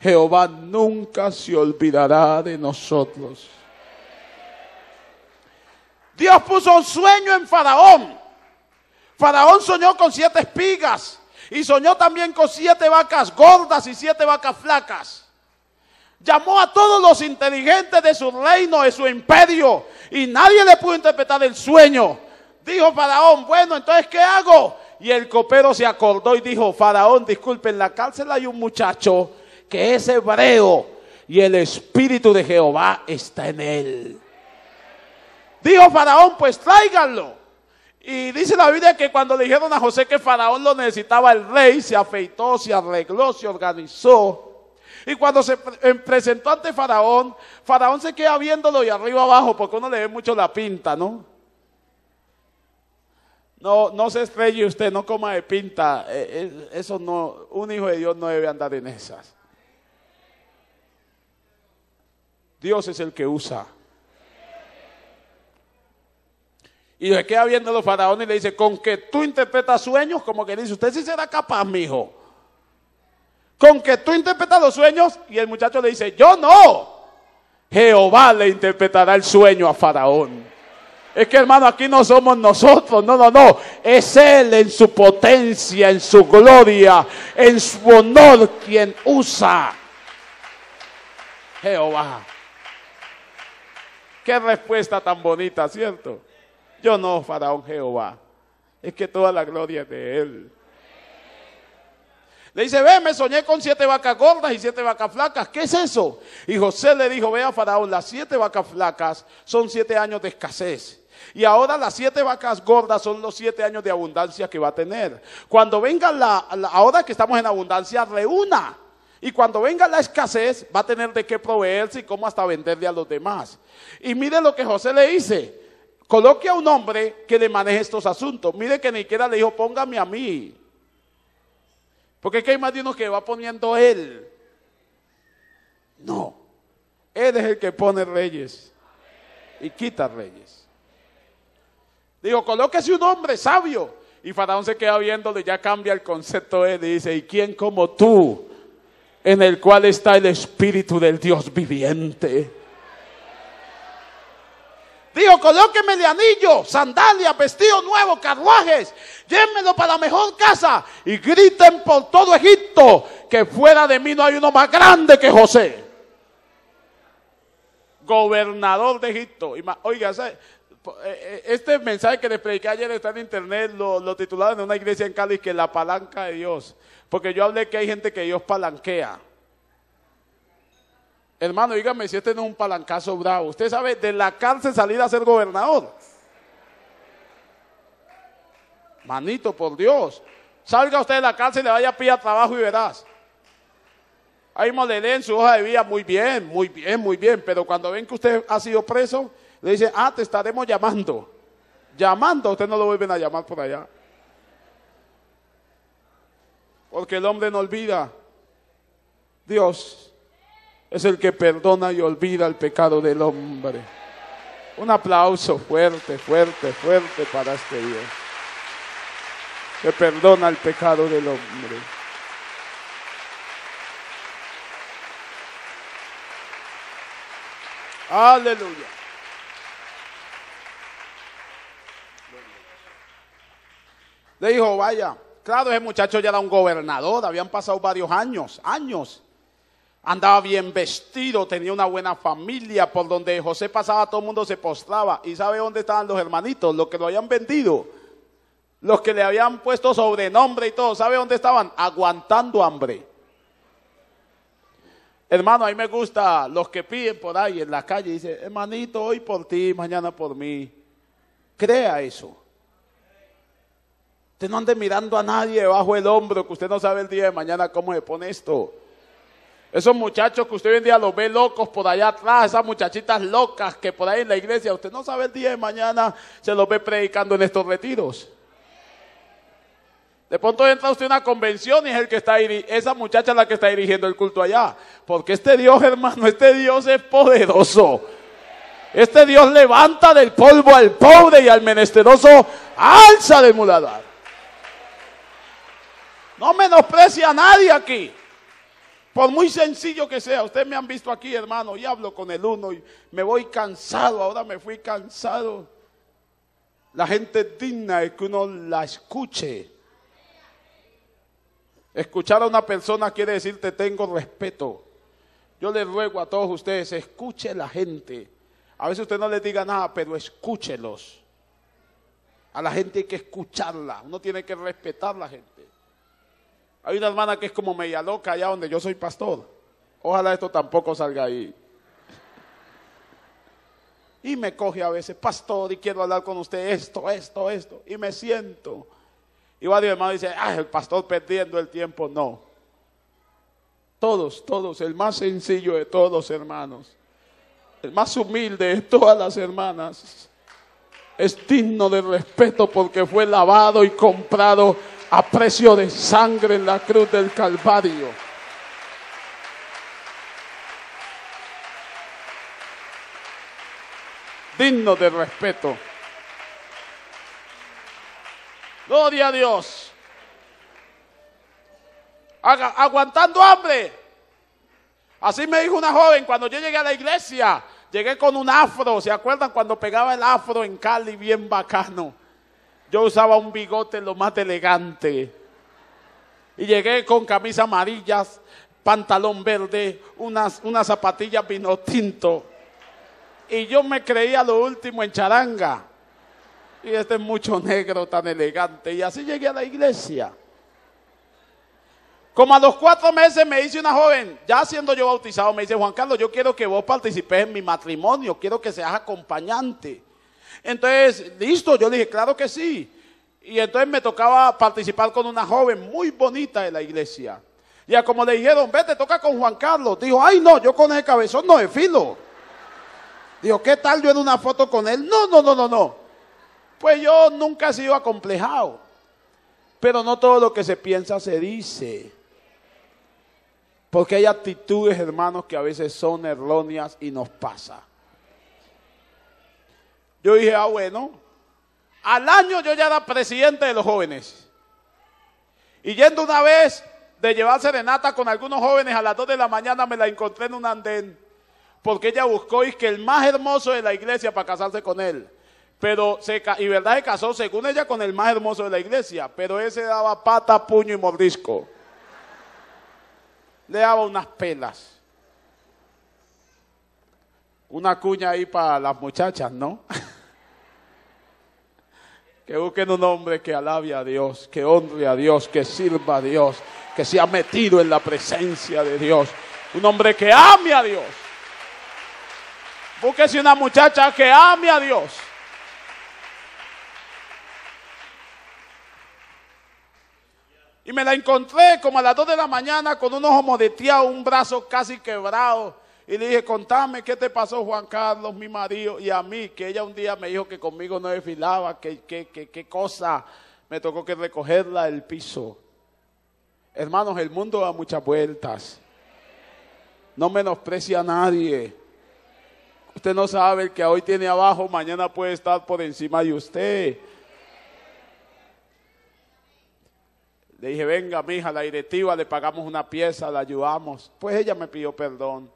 Jehová nunca se olvidará de nosotros. Dios puso un sueño en Faraón. Faraón soñó con 7 espigas y soñó también con 7 vacas gordas y 7 vacas flacas. Llamó a todos los inteligentes de su reino, de su imperio, y nadie le pudo interpretar el sueño. Dijo Faraón, bueno, entonces ¿qué hago? Y el copero se acordó y dijo, Faraón, disculpe, en la cárcel hay un muchacho que es hebreo y el espíritu de Jehová está en él. Dijo Faraón, pues tráiganlo. Y dice la Biblia que cuando le dijeron a José que Faraón lo necesitaba, el rey se afeitó, se arregló, se organizó. Y cuando se presentó ante Faraón, Faraón se queda viéndolo y arriba abajo, porque uno le ve mucho la pinta, ¿no? No se estrelle usted, no coma de pinta. Eso no, un hijo de Dios no debe andar en esas. Dios es el que usa. Y se queda viendo a los faraones y le dice, con que tú interpretas sueños, como que dice, usted sí será capaz, mijo. Con que tú interpretas los sueños, y el muchacho le dice, yo no. Jehová le interpretará el sueño a Faraón. Es que hermano, aquí no somos nosotros, no. Es Él en su potencia, en su gloria, en su honor quien usa. Jehová. Qué respuesta tan bonita, ¿cierto? Yo no, Faraón, Jehová. Es que toda la gloria es de él. Le dice, ve, me soñé con 7 vacas gordas y 7 vacas flacas. ¿Qué es eso? Y José le dijo, ve a Faraón, las 7 vacas flacas son 7 años de escasez. Y ahora las 7 vacas gordas son los 7 años de abundancia que va a tener. Cuando venga ahora que estamos en abundancia, reúna. Y cuando venga la escasez, va a tener de qué proveerse y cómo hasta venderle a los demás. Y mire lo que José le dice. Coloque a un hombre que le maneje estos asuntos. Mire que ni siquiera le dijo, póngame a mí. Porque es que hay más de uno que va poniendo él. No. Él es el que pone reyes. Y quita reyes. Digo, colóquese un hombre sabio. Y Faraón se queda viéndole, ya cambia el concepto él. Y dice, ¿y quién como tú? En el cual está el espíritu del Dios viviente. Dijo, colóqueme de anillo, sandalias, vestido nuevo, carruajes, llévenmelo para la mejor casa y griten por todo Egipto que fuera de mí no hay uno más grande que José. gobernador de Egipto. Oiga, ¿sabe? Este mensaje que les prediqué ayer está en internet, lo titularon en una iglesia en Cali, que la palanca de Dios, porque yo hablé que hay gente que Dios palanquea. Hermano, dígame si este no es un palancazo bravo. Usted sabe, de la cárcel salir a ser gobernador. Manito, por Dios. Salga usted de la cárcel y le vaya a pillar trabajo y verás. Ahí mismo le leen su hoja de vida, muy bien, muy bien, muy bien. Pero cuando ven que usted ha sido preso, le dicen, ah, te estaremos llamando. Llamando, usted no lo vuelven a llamar por allá. Porque el hombre no olvida. Dios es el que perdona y olvida el pecado del hombre. Un aplauso fuerte, fuerte, fuerte para este Dios, que perdona el pecado del hombre. Aleluya. Le dijo, vaya. Claro, ese muchacho ya era un gobernador, habían pasado varios años. Andaba bien vestido, tenía una buena familia, por donde José pasaba todo el mundo se postraba. ¿Y sabe dónde estaban los hermanitos? Los que lo habían vendido, los que le habían puesto sobrenombre y todo. ¿Sabe dónde estaban? Aguantando hambre. Hermano, a mí me gusta los que piden por ahí en la calle, dicen, hermanito, hoy por ti, mañana por mí. Crea eso. Usted no ande mirando a nadie debajo del hombro, que usted no sabe el día de mañana cómo se pone esto. Esos muchachos que usted hoy en día los ve locos por allá atrás, esas muchachitas locas que por ahí en la iglesia, usted no sabe el día de mañana, se los ve predicando en estos retiros. De pronto entra usted a una convención y es el que está esa muchacha es la que está dirigiendo el culto allá. Porque este Dios, hermano, este Dios es poderoso. Este Dios levanta del polvo al pobre y al menesteroso, alza del muladar. No menosprecia a nadie aquí. Por muy sencillo que sea, ustedes me han visto aquí, hermano, y hablo con el uno, y me voy cansado, ahora me fui cansado. La gente digna es que uno la escuche. Escuchar a una persona quiere decir, te tengo respeto. Yo les ruego a todos ustedes, escuche a la gente. A veces usted no les diga nada, pero escúchelos. A la gente hay que escucharla, uno tiene que respetar a la gente. Hay una hermana que es como media loca allá donde yo soy pastor. Ojalá esto tampoco salga ahí. Y me coge a veces, pastor, y quiero hablar con usted esto. Y me siento. Y varios hermanos dicen, ay, el pastor perdiendo el tiempo. No. Todos, el más sencillo de todos los hermanos, el más humilde de todas las hermanas, es digno de respeto porque fue lavado y comprado a precio de sangre en la cruz del Calvario. Digno de respeto. Gloria a Dios. Aguantando hambre. Así me dijo una joven cuando yo llegué a la iglesia. Llegué con un afro. ¿Se acuerdan cuando pegaba el afro en Cali? Bien bacano. Yo usaba un bigote lo más elegante. Y llegué con camisas amarillas, pantalón verde, unas zapatillas vino tinto. Y yo me creía lo último en charanga. Y este es mucho negro, tan elegante. Y así llegué a la iglesia. Como a los 4 meses me dice una joven, ya siendo yo bautizado, me dice, Juan Carlos, yo quiero que vos participes en mi matrimonio, quiero que seas acompañante. Entonces, listo, yo le dije, claro que sí. Y entonces me tocaba participar con una joven muy bonita de la iglesia. Y a como le dijeron, vete, toca con Juan Carlos. Dijo, ay no, yo con ese cabezón no me filo. Dijo, ¿qué tal yo en una foto con él? No. Pues yo nunca he sido acomplejado. Pero no todo lo que se piensa se dice. Porque hay actitudes, hermanos, que a veces son erróneas y nos pasa. Yo dije, ah, bueno, al año yo ya era presidente de los jóvenes. Y yendo una vez de llevar serenata con algunos jóvenes a las 2 de la mañana me la encontré en un andén. Porque ella buscó y que el más hermoso de la iglesia para casarse con él. Pero se casó según ella con el más hermoso de la iglesia. Pero ese daba pata, puño y mordisco. Le daba unas pelas. una cuña ahí para las muchachas, ¿no? Que busquen un hombre que alabe a Dios, que honre a Dios, que sirva a Dios, que sea metido en la presencia de Dios. Un hombre que ame a Dios. Búsquese una muchacha que ame a Dios. Y me la encontré como a las 2 de la mañana con un ojo modeteado, un brazo casi quebrado. Y le dije, contame qué te pasó, Juan Carlos, mi marido, y a mí, que ella un día me dijo que conmigo no desfilaba, qué cosa. Me tocó que recogerla del piso. Hermanos, el mundo da muchas vueltas. No menosprecia a nadie. Usted no sabe, el que hoy tiene abajo, mañana puede estar por encima de usted. Le dije, venga, mija, la directiva, le pagamos una pieza, la ayudamos. Pues ella me pidió perdón.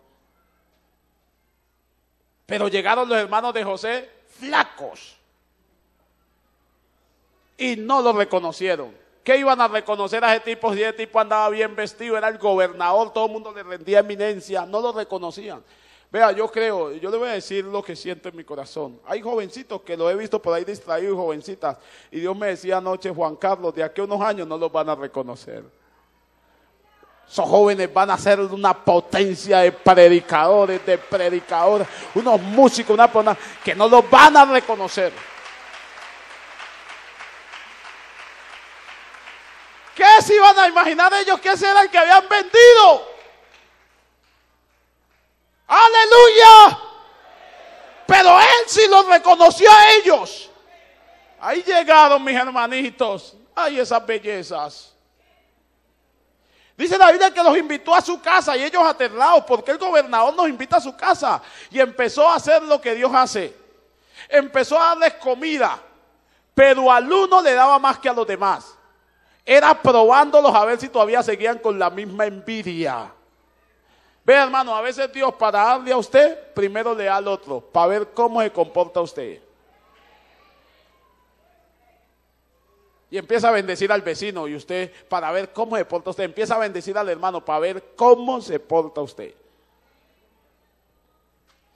Pero llegaron los hermanos de José flacos y no lo reconocieron. ¿Qué iban a reconocer a ese tipo si ese tipo andaba bien vestido? Era el gobernador, todo el mundo le rendía eminencia, no lo reconocían. Vea, yo le voy a decir lo que siento en mi corazón. Hay jovencitos que lo he visto por ahí distraídos, y jovencitas, y Dios me decía anoche, Juan Carlos, de aquí a unos años no los van a reconocer. Esos jóvenes van a ser una potencia de predicadores, de predicadoras, unos músicos, una persona que no los van a reconocer. ¿Qué se iban a imaginar ellos? ¿Qué era el que habían vendido? ¡Aleluya! Pero él sí los reconoció a ellos. Ahí llegaron mis hermanitos. ¡Ay, esas bellezas! Dice la Biblia que los invitó a su casa y ellos aterrados, porque el gobernador nos invita a su casa. Y empezó a hacer lo que Dios hace. Empezó a darles comida, pero al uno le daba más que a los demás. Era probándolos a ver si todavía seguían con la misma envidia. Ve, hermano, a veces Dios, para darle a usted, primero le da al otro, para ver cómo se comporta usted. Y empieza a bendecir al vecino, y usted, para ver cómo se porta usted, empieza a bendecir al hermano, para ver cómo se porta usted.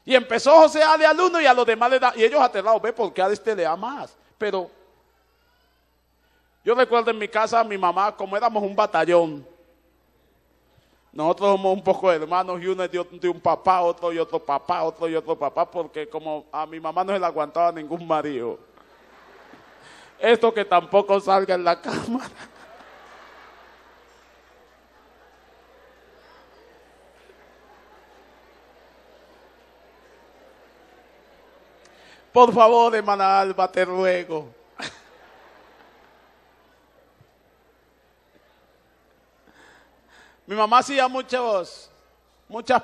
Y empezó José a darle al uno y a los demás le da, y ellos aterrados, ve, porque a este le da más, pero... Yo recuerdo en mi casa, mi mamá, como éramos un batallón. Nosotros somos un poco de hermanos, y uno es de un papá, otro y otro papá, otro y otro papá, porque como a mi mamá no se la aguantaba ningún marido. Esto que tampoco salga en la cámara. Por favor, hermana Alba, te ruego. Mi mamá hacía muchas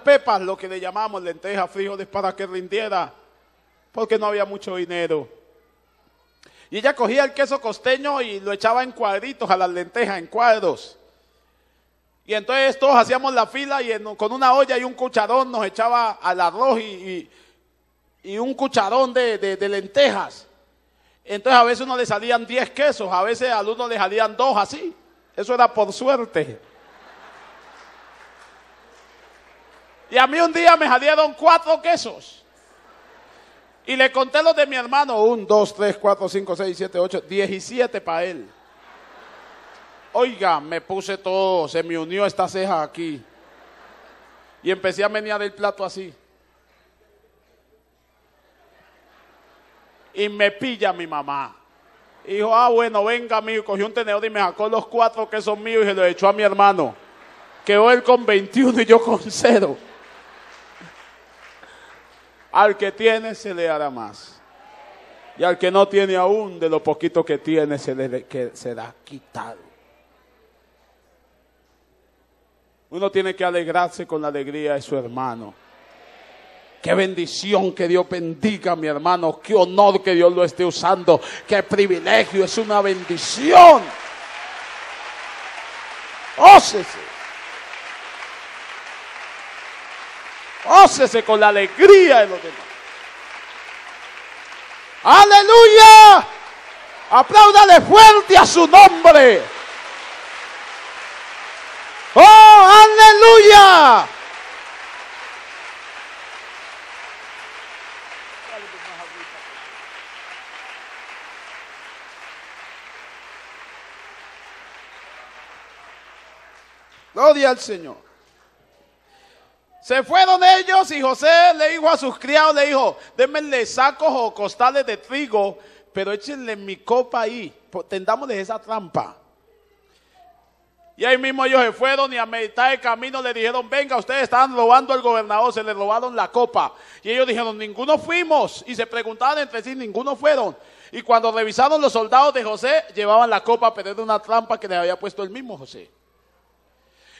pepas, lo que le llamamos lentejas, frijoles, para que rindiera, porque no había mucho dinero. Y ella cogía el queso costeño y lo echaba en cuadritos a las lentejas, en cuadros. Y entonces todos hacíamos la fila y con una olla y un cucharón nos echaba al arroz y un cucharón de lentejas. Entonces a veces uno le salían 10 quesos, a veces al uno le salían 2, así. Eso era por suerte. Y a mí un día me salieron 4 quesos. Y le conté los de mi hermano. 1, 2, 3, 4, 5, 6, 7, 8, 17 para él. Oiga, me puse todo, se me unió esta ceja aquí. Y empecé a menear el plato así. Y me pilla mi mamá. Y dijo, ah, bueno, venga, amigo. Cogió un tenedor y me sacó los 4 quesos míos y se los echó a mi hermano. Quedó él con 21 y yo con 0. Al que tiene se le hará más. Y al que no tiene aún, de lo poquito que tiene, será quitado. Uno tiene que alegrarse con la alegría de su hermano. Qué bendición, que Dios bendiga a mi hermano. Qué honor que Dios lo esté usando. Qué privilegio, es una bendición. ¡Ósese! Gócese con la alegría de los demás. ¡Aleluya! ¡Apláudale fuerte a su nombre! ¡Oh, aleluya! a little bit more how we talk. Gloria al Señor. Se fueron ellos y José le dijo a sus criados, le dijo, démenle sacos o costales de trigo, pero échenle mi copa ahí, tendámosle esa trampa. Y ahí mismo ellos se fueron y a meditar el camino le dijeron, venga, ustedes están robando al gobernador, se le robaron la copa. Y ellos dijeron, ninguno fuimos, y se preguntaban entre sí, ninguno fueron. Y cuando revisaron los soldados de José, llevaban la copa, pero era una trampa que les había puesto el mismo José.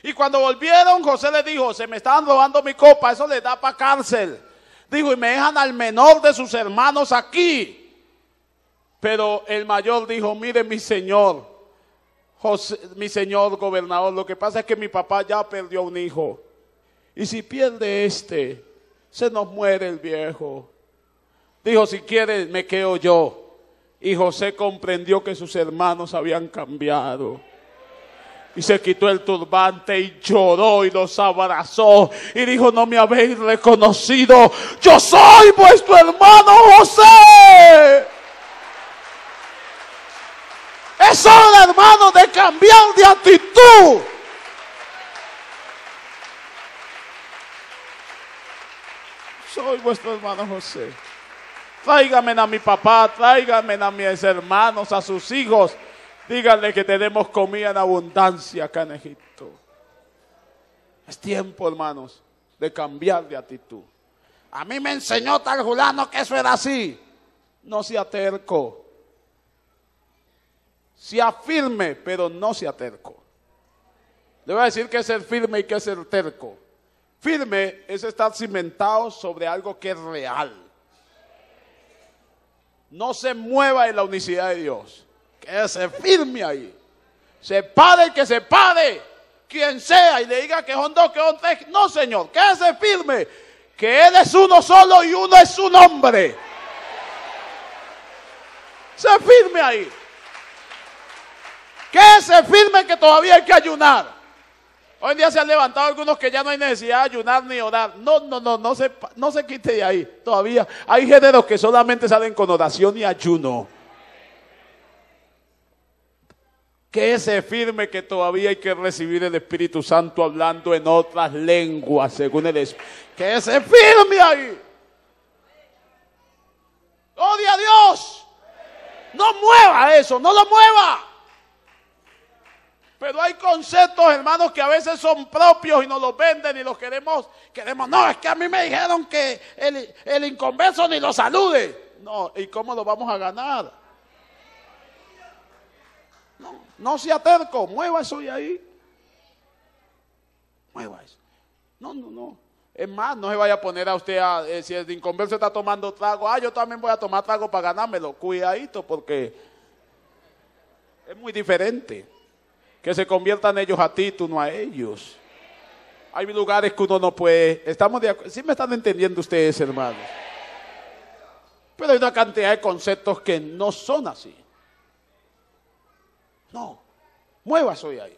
Y cuando volvieron, José les dijo, se me estaban robando mi copa, eso les da para cárcel. Dijo, y me dejan al menor de sus hermanos aquí. Pero el mayor dijo, mire mi señor, José, mi señor gobernador, lo que pasa es que mi papá ya perdió un hijo. Y si pierde este, se nos muere el viejo. Dijo, si quieres me quedo yo. Y José comprendió que sus hermanos habían cambiado. Y se quitó el turbante y lloró y los abrazó. Y dijo, no me habéis reconocido, yo soy vuestro hermano José. Es hora, hermano, de cambiar de actitud. Soy vuestro hermano José. Tráiganme a mi papá, tráiganme a mis hermanos, a sus hijos. Díganle que tenemos comida en abundancia acá en Egipto. Es tiempo, hermanos, de cambiar de actitud. A mí me enseñó tal fulano que eso era así. No sea terco. Sea firme, pero no sea terco. Le voy a decir que es ser firme y que es ser terco. Firme es estar cimentado sobre algo que es real. No se mueva en la unicidad de Dios. Que se firme ahí. Se pare el que se pare, quien sea, y le diga que son dos, que son tres. No, señor, que se firme. Que él es uno solo y uno es su nombre. Se firme ahí. Que se firme que todavía hay que ayunar. Hoy en día se han levantado algunos que ya no hay necesidad de ayunar ni orar. No se quite de ahí todavía. Hay géneros que solamente salen con oración y ayuno. Que se firme que todavía hay que recibir el Espíritu Santo hablando en otras lenguas, según el Espíritu. Que se firme ahí. ¡Gloria a Dios! No mueva eso, no lo mueva. Pero hay conceptos, hermanos, que a veces son propios y nos los venden y los queremos. No, es que a mí me dijeron que el inconverso ni lo salude. No, ¿y cómo lo vamos a ganar? No sea terco, mueva eso de ahí. Mueva eso. No. Es más, no se vaya a poner a usted, si el inconverso está tomando trago, yo también voy a tomar trago para ganármelo. Cuidadito, porque es muy diferente. Que se conviertan ellos a ti, tú no a ellos. Hay lugares que uno no puede. Estamos de acuerdo. ¿Sí me están entendiendo ustedes, hermanos? Pero hay una cantidad de conceptos que no son así. No, muevas hoy ahí.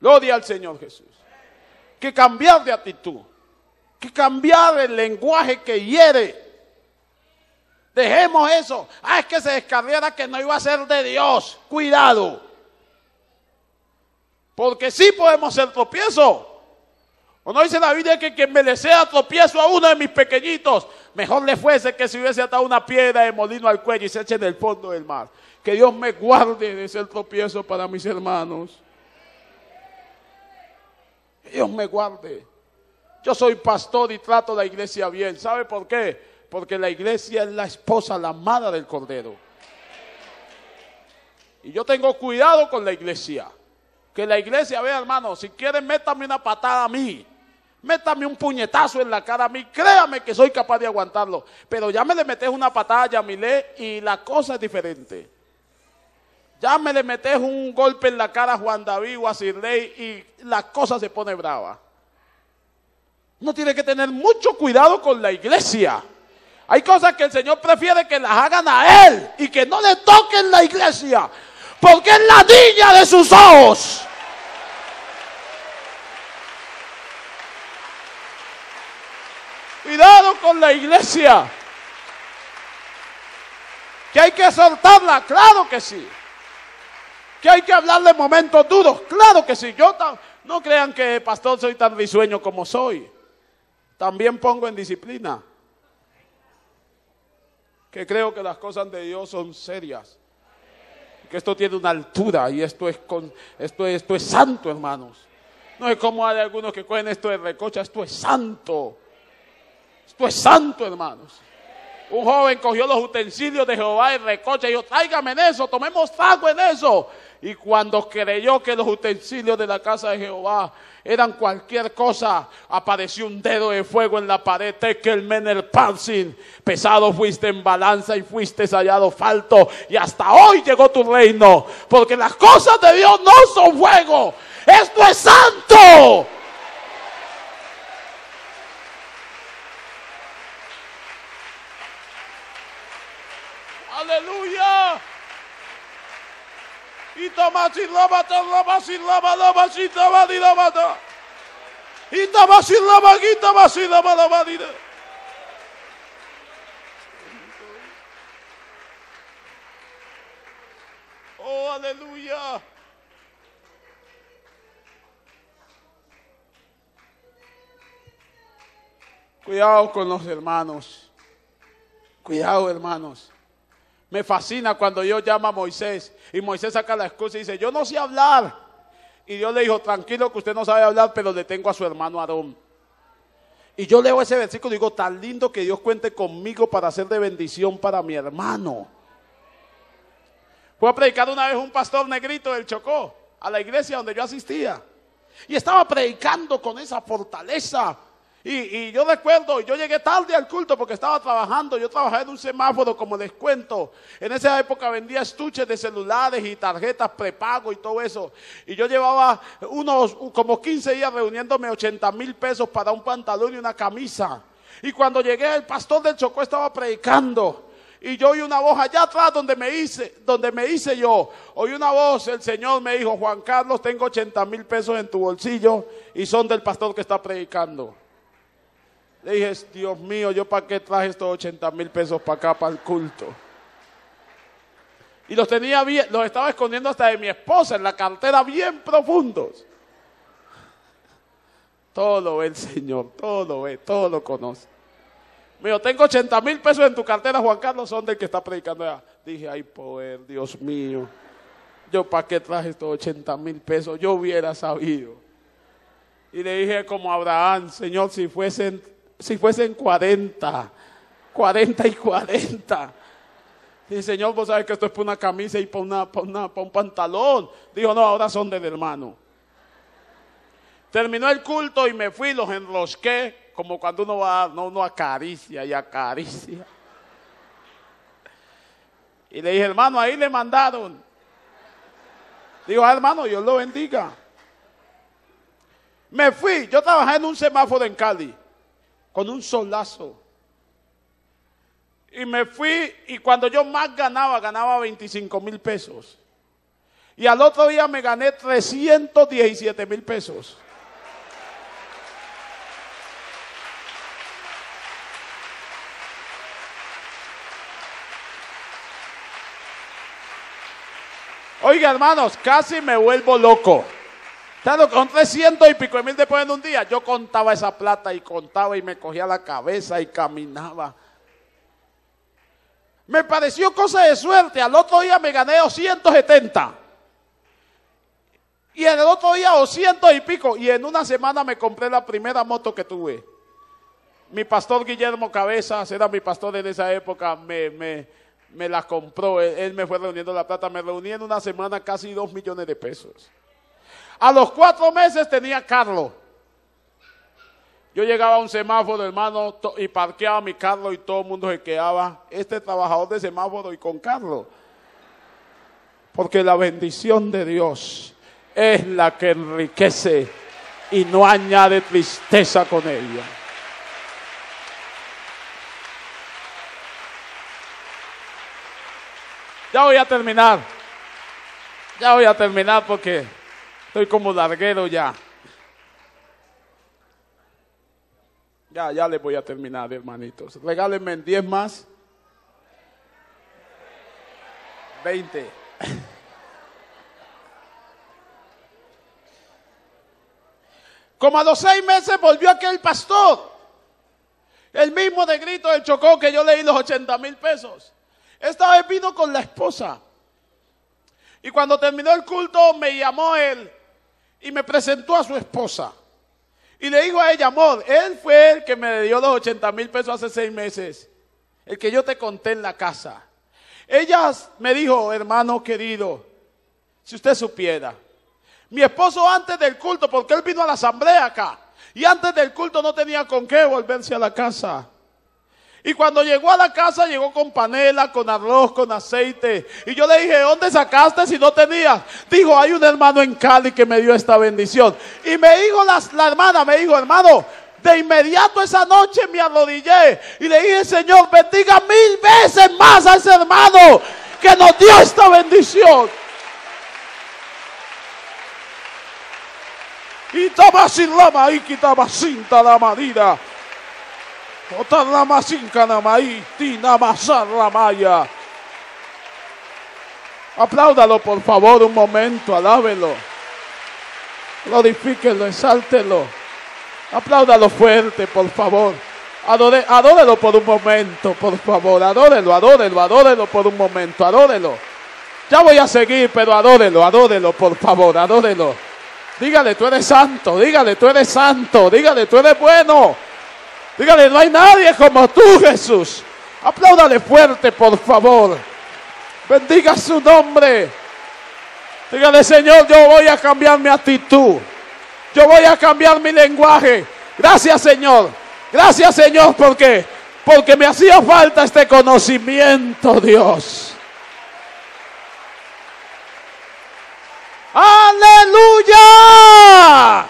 Gloria al Señor Jesús. Que cambiar de actitud. Que cambiar el lenguaje que hiere. Dejemos eso. Es que se descarriara que no iba a ser de Dios. Cuidado. Porque sí podemos ser tropiezo. ¿O no dice la Biblia que quien me le sea tropiezo a uno de mis pequeñitos, mejor le fuese que si hubiese atado una piedra de molino al cuello y se eche en el fondo del mar? Que Dios me guarde de ser tropiezo para mis hermanos. Que Dios me guarde. Yo soy pastor y trato la iglesia bien. ¿Sabe por qué? Porque la iglesia es la esposa, la amada del Cordero. Y yo tengo cuidado con la iglesia. Que la iglesia vea, hermano, si quieren métame una patada a mí, métame un puñetazo en la cara a mí, créame que soy capaz de aguantarlo, pero ya me le metes una patada a Yamilé y la cosa es diferente. Ya me le metes un golpe en la cara a Juan David o a Sirley y la cosa se pone brava. Uno tiene que tener mucho cuidado con la iglesia. Hay cosas que el Señor prefiere que las hagan a Él y que no le toquen la iglesia. Porque es la niña de sus ojos. Cuidado con la iglesia. Que hay que exhortarla, claro que sí. Que hay que hablarle momentos duros, claro que sí. No crean que, pastor, soy tan risueño como soy. También pongo en disciplina. Que creo que las cosas de Dios son serias. Que esto tiene una altura y esto es santo, hermanos. No es como hay algunos que cogen esto de recocha, esto es santo. Esto es santo, hermanos. Un joven cogió los utensilios de Jehová y recocha y dijo, tráigame en eso, tomemos trago en eso. Y cuando creyó que los utensilios de la casa de Jehová eran cualquier cosa, apareció un dedo de fuego en la pared. Tekelmenerpansin, pesado fuiste en balanza y fuiste hallado falto. Y hasta hoy llegó tu reino, porque las cosas de Dios no son fuego. ¡Esto es santo! ¡Aleluya! Y toma sin lava, toma sin lava, lava sin lava, di lava. Y toma sin lava, y toma sin lava, lava, di. ¡Oh, aleluya! Cuidado con los hermanos. Cuidado, hermanos. Me fascina cuando Dios llama a Moisés y Moisés saca la excusa y dice, yo no sé hablar. Y Dios le dijo, tranquilo que usted no sabe hablar, pero le tengo a su hermano Aarón. Y yo leo ese versículo y digo, tan lindo que Dios cuente conmigo para ser de bendición para mi hermano. Fue a predicar una vez un pastor negrito del Chocó, a la iglesia donde yo asistía. Y estaba predicando con esa fortaleza. Y yo recuerdo, yo llegué tarde al culto porque estaba trabajando, yo trabajaba en un semáforo, como les cuento. En esa época vendía estuches de celulares y tarjetas prepago y todo eso. Y yo llevaba como 15 días reuniéndome 80,000 pesos para un pantalón y una camisa. Y cuando llegué, el pastor del Chocó estaba predicando. Y yo oí una voz allá atrás donde me hice yo. Oí una voz, el Señor me dijo, Juan Carlos, tengo 80,000 pesos en tu bolsillo y son del pastor que está predicando. Le dije, Dios mío, ¿yo para qué traje estos 80,000 pesos para acá, para el culto? Y los estaba escondiendo hasta de mi esposa, en la cartera, bien profundos. Todo lo ve el Señor, todo lo ve, todo lo conoce. Me dijo, tengo 80,000 pesos en tu cartera, Juan Carlos, son del que está predicando allá. Dije, ay, poder, Dios mío, ¿yo para qué traje estos 80,000 pesos? Yo hubiera sabido. Y le dije como Abraham, Señor, si fuesen 40 y 40. Y Señor, vos sabes que esto es para una camisa y para un pantalón. Dijo, no, ahora son del hermano. Terminó el culto y me fui, los enrosqué, como cuando uno va a dar, no, uno acaricia y acaricia. Y le dije, hermano, ahí le mandaron. Digo, ah, hermano, Dios lo bendiga. Me fui, yo trabajé en un semáforo en Cali, con un solazo. Y me fui, y cuando yo más ganaba 25,000 pesos. Y al otro día me gané 317,000 pesos. Oiga, hermanos, casi me vuelvo loco. Claro, con 300 y pico de mil después en un día, yo contaba esa plata y contaba y me cogía la cabeza y caminaba. Me pareció cosa de suerte, al otro día me gané 270. Y en el otro día 200 y pico, y en una semana me compré la primera moto que tuve. Mi pastor Guillermo Cabezas, era mi pastor en esa época, me la compró, él me fue reuniendo la plata, me reuní en una semana casi 2 millones de pesos. A los 4 meses tenía carro. Yo llegaba a un semáforo, hermano, y parqueaba mi carro y todo el mundo se quedaba. Este trabajador de semáforo y con carro. Porque la bendición de Dios es la que enriquece y no añade tristeza con ella. Ya voy a terminar. Ya voy a terminar porque... estoy como larguero ya. Ya les voy a terminar, hermanitos. Regálenme 10 más. 20. Como a los 6 meses volvió aquel pastor, el mismo de Grito del Chocó que yo leí los 80,000 pesos. Esta vez vino con la esposa. Y cuando terminó el culto me llamó él y me presentó a su esposa. Y le dijo a ella, amor, él fue el que me dio los 80,000 pesos hace 6 meses. El que yo te conté en la casa. Ella me dijo, hermano querido, si usted supiera, mi esposo antes del culto, porque él vino a la asamblea acá, y antes del culto no tenía con qué volverse a la casa. Y cuando llegó a la casa, llegó con panela, con arroz, con aceite. Y yo le dije, ¿dónde sacaste si no tenías? Dijo, hay un hermano en Cali que me dio esta bendición. Y me dijo la hermana, me dijo, hermano, de inmediato esa noche me arrodillé y le dije, Señor, bendiga 1000 veces más a ese hermano que nos dio esta bendición. Y toma sin lama y quitaba cinta la madera. Otra lama sin canamaí, tina masar la maya. Apláudalo por favor un momento, alábelo. Glorifíquelo, exáltelo. Apláudalo fuerte, por favor. Adórelo por un momento, por favor. Adórelo por un momento, adórelo. Ya voy a seguir, pero adórelo, por favor, adórelo. Dígale, tú eres santo, dígale, tú eres santo, dígale, tú eres bueno. Dígale, no hay nadie como tú, Jesús. Apláudale fuerte, por favor. Bendiga su nombre. Dígale, Señor, yo voy a cambiar mi actitud. Yo voy a cambiar mi lenguaje. Gracias, Señor. Gracias, Señor, porque me hacía falta este conocimiento, Dios. ¡Aleluya!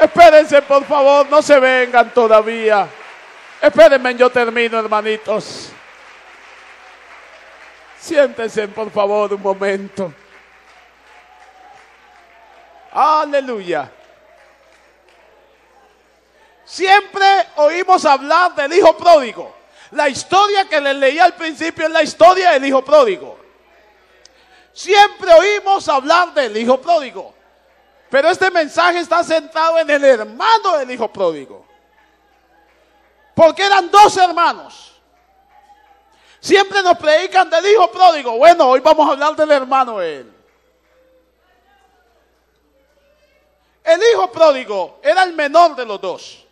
Espérense, por favor, no se vengan todavía. Espérenme, yo termino, hermanitos. Siéntense, por favor, un momento. Aleluya. Siempre oímos hablar del hijo pródigo. La historia que les leí al principio es la historia del hijo pródigo. Siempre oímos hablar del hijo pródigo. Pero este mensaje está centrado en el hermano del hijo pródigo. Porque eran 2 hermanos. Siempre nos predican del hijo pródigo. Bueno, hoy vamos a hablar del hermano de él. El hijo pródigo era el menor de los 2.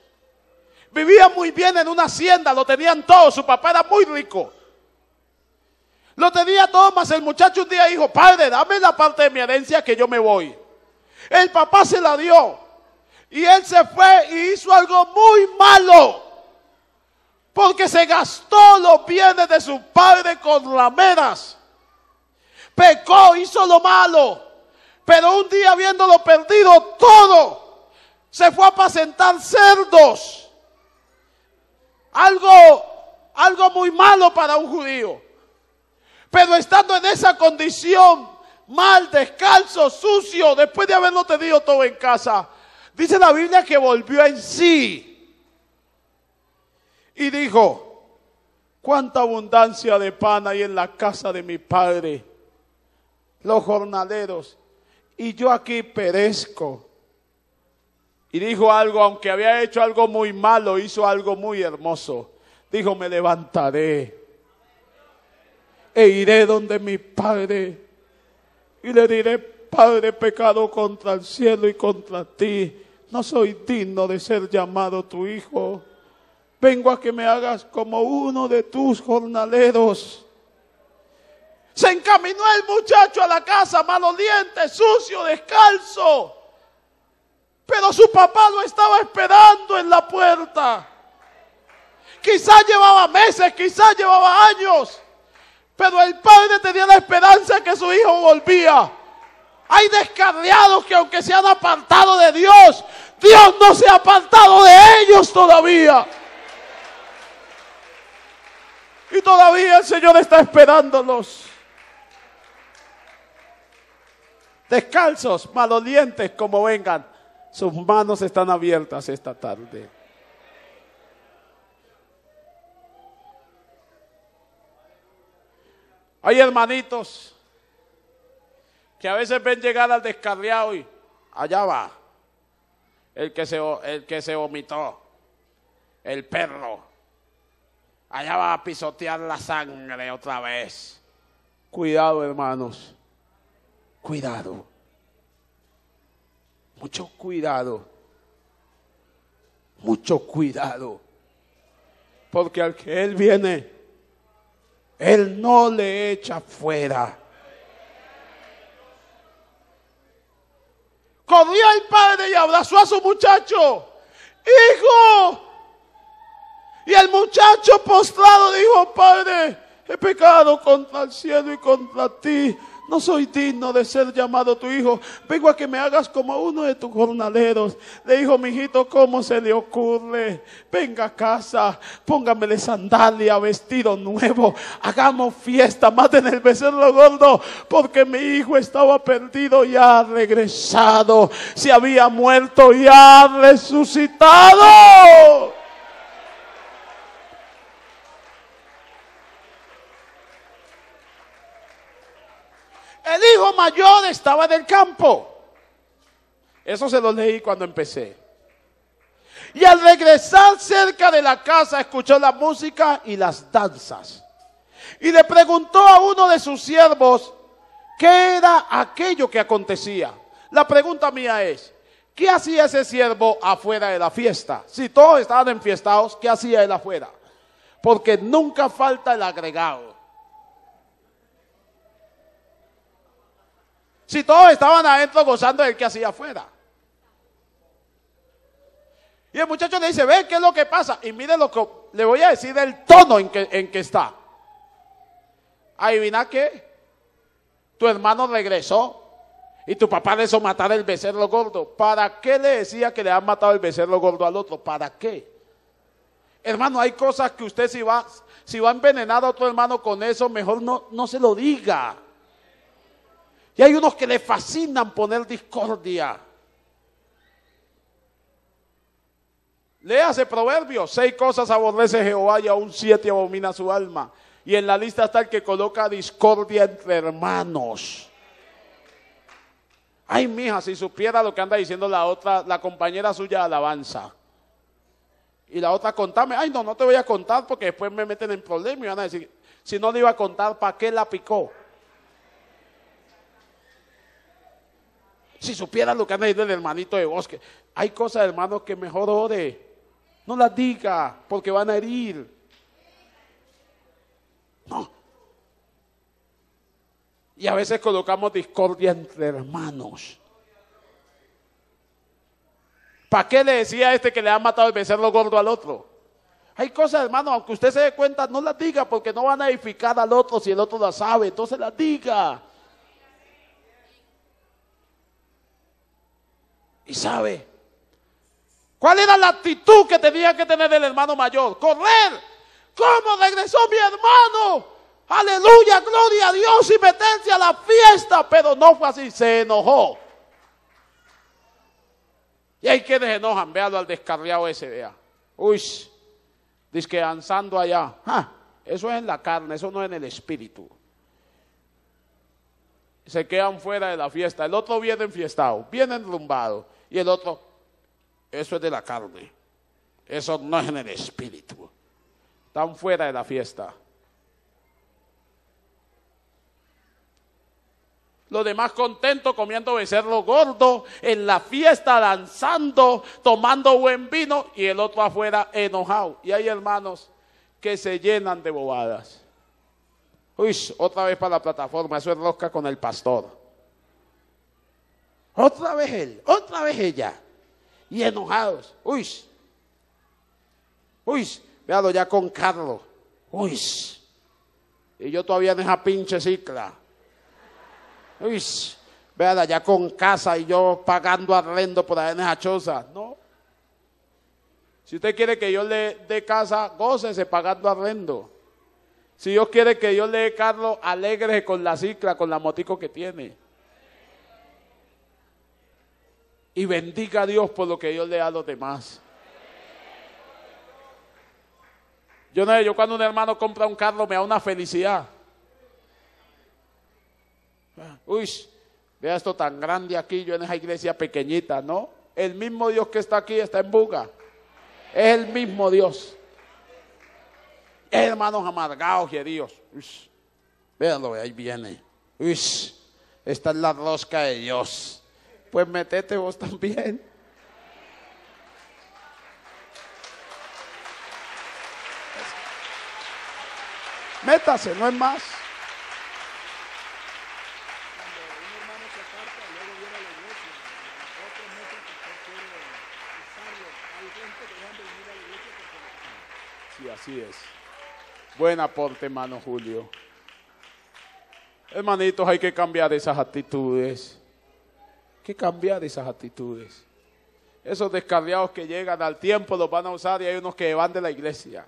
Vivía muy bien en una hacienda, lo tenían todo. Su papá era muy rico. Lo tenía todo, mas el muchacho un día dijo, padre, dame la parte de mi herencia que yo me voy. El papá se la dio y él se fue y hizo algo muy malo porque se gastó los bienes de su padre con rameras. Pecó, hizo lo malo, pero un día habiéndolo perdido todo, se fue a apacentar cerdos. Algo muy malo para un judío, pero estando en esa condición, mal, descalzo, sucio, después de haberlo tenido todo en casa, dice la Biblia que volvió en sí y dijo, cuánta abundancia de pan hay en la casa de mi padre, los jornaleros, y yo aquí perezco. Y dijo algo, aunque había hecho algo muy malo, hizo algo muy hermoso. Dijo, me levantaré e iré donde mi padre, y le diré, Padre, he pecado contra el cielo y contra ti. No soy digno de ser llamado tu hijo. Vengo a que me hagas como uno de tus jornaleros. Se encaminó el muchacho a la casa, maloliente, sucio, descalzo. Pero su papá lo estaba esperando en la puerta. Quizás llevaba meses, quizás llevaba años. Pero el padre tenía la esperanza que su hijo volvía. Hay descarriados que aunque se han apartado de Dios, Dios no se ha apartado de ellos todavía. Y todavía el Señor está esperándonos. Descalzos, malolientes como vengan, sus manos están abiertas esta tarde. Hay hermanitos que a veces ven llegar al descarriado y allá va el que se vomitó, el perro. Allá va a pisotear la sangre otra vez. Cuidado, hermanos. Cuidado. Mucho cuidado. Mucho cuidado. Porque al que Él viene, Él no le echa fuera. Corrió el padre y abrazó a su muchacho. ¡Hijo! Y el muchacho postrado dijo: Padre, he pecado contra el cielo y contra ti. No soy digno de ser llamado tu hijo. Vengo a que me hagas como uno de tus jornaleros. Le dijo: Mijito, ¿cómo se le ocurre? Venga a casa, póngamele sandalia, vestido nuevo. Hagamos fiesta, maten el becerro gordo, porque mi hijo estaba perdido y ha regresado. Se había muerto y ha resucitado. El hijo mayor estaba en el campo. Eso se lo leí cuando empecé. Y al regresar cerca de la casa, escuchó la música y las danzas. Y le preguntó a uno de sus siervos qué era aquello que acontecía. La pregunta mía es: ¿qué hacía ese siervo afuera de la fiesta? Si todos estaban enfiestados, ¿qué hacía él afuera? Porque nunca falta el agregado. Si todos estaban adentro gozando, ¿el que hacía afuera? Y el muchacho le dice: ve, ¿qué es lo que pasa? Y mire lo que le voy a decir, el tono en que está. Adivina qué. Tu hermano regresó y tu papá le hizo matar el becerro gordo. ¿Para qué le decía que le han matado el becerro gordo al otro? ¿Para qué? Hermano, hay cosas que usted si va a envenenar a otro hermano con eso, mejor no se lo diga. Y hay unos que le fascinan poner discordia. Léase Proverbios: 6 cosas aborrece Jehová y aún 7 abomina su alma. Y en la lista está el que coloca discordia entre hermanos. Ay, mija, si supiera lo que anda diciendo la otra, la compañera suya de alabanza. Y la otra: contame. Ay, no te voy a contar porque después me meten en problemas y van a decir, si no le iba a contar, ¿para qué la picó? Si supieran lo que han leído el hermanito de bosque. Hay cosas, hermanos, que mejor ore. No las diga, porque van a herir. No. Y a veces colocamos discordia entre hermanos. ¿Para qué le decía a este que le han matado el becerro gordo al otro? Hay cosas, hermanos, aunque usted se dé cuenta, no las diga, porque no van a edificar al otro si el otro la sabe. Entonces las diga. Y sabe, ¿cuál era la actitud que tenía que tener el hermano mayor? Correr. ¿Cómo regresó mi hermano? Aleluya, gloria a Dios, y meterse a la fiesta. Pero no fue así, se enojó. Y hay quienes enojan, véalo al descarriado ese, vea. Uy, dice que danzando allá. ¡Ja! Eso es en la carne, eso no es en el espíritu. Se quedan fuera de la fiesta. El otro viene enfiestado, viene enrumbado. Y el otro: eso es de la carne, eso no es en el espíritu. Están fuera de la fiesta. Los demás contentos comiendo becerro gordo, en la fiesta danzando, tomando buen vino, y el otro afuera enojado. Y hay hermanos que se llenan de bobadas. Uy, otra vez para la plataforma, eso es rosca con el pastor. Otra vez él, otra vez ella. Y enojados. Uy. Uy. Véalo ya con Carlos. Uy. Y yo todavía en esa pinche cicla. Uy. Véala ya con casa y yo pagando arrendo por allá en esa choza. No. Si usted quiere que yo le dé casa, gócese pagando arrendo. Si Dios quiere que Dios le dé carro, alégrese con la cicla, con la motico que tiene. Y bendiga a Dios por lo que Dios le da a los demás. Yo no sé, yo cuando un hermano compra un carro me da una felicidad. Uy, vea esto tan grande aquí, yo en esa iglesia pequeñita, ¿no? El mismo Dios que está aquí está en Buga. Es el mismo Dios. Es hermanos amargados y heridos. Véanlo, ahí viene. Uy, esta es la rosca de Dios. Pues metete vos también. Métase, no es más. Sí, así es. Buen aporte, hermano Julio. Hermanitos, hay que cambiar esas actitudes. Hay que cambiar esas actitudes. Esos descarriados que llegan al tiempo los van a usar y hay unos que van de la iglesia.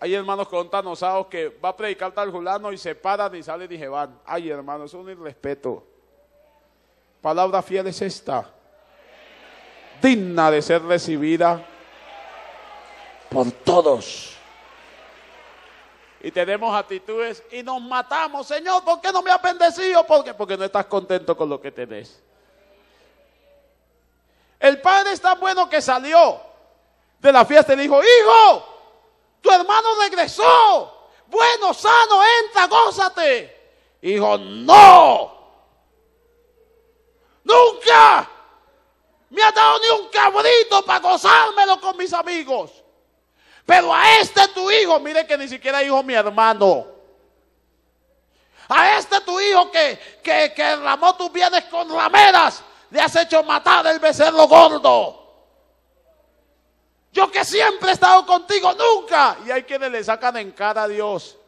Hay hermanos con tan osados que va a predicar tal fulano y se paran y salen y se van. Ay, hermanos, es un irrespeto. Palabra fiel es esta, digna de ser recibida por todos. Y tenemos actitudes y nos matamos. Señor, ¿por qué no me has bendecido? ¿Por qué? Porque no estás contento con lo que tenés. El padre es tan bueno que salió de la fiesta y le dijo: hijo, tu hermano regresó, bueno, sano, entra, gózate. Hijo, no, nunca me ha dado ni un cabrito para gozármelo con mis amigos. Pero a este tu hijo, mire que ni siquiera hijo mi hermano, a este tu hijo que derramó tus bienes con rameras, le has hecho matar el becerro gordo. Yo que siempre he estado contigo, nunca. Y hay quienes le sacan en cara a Dios.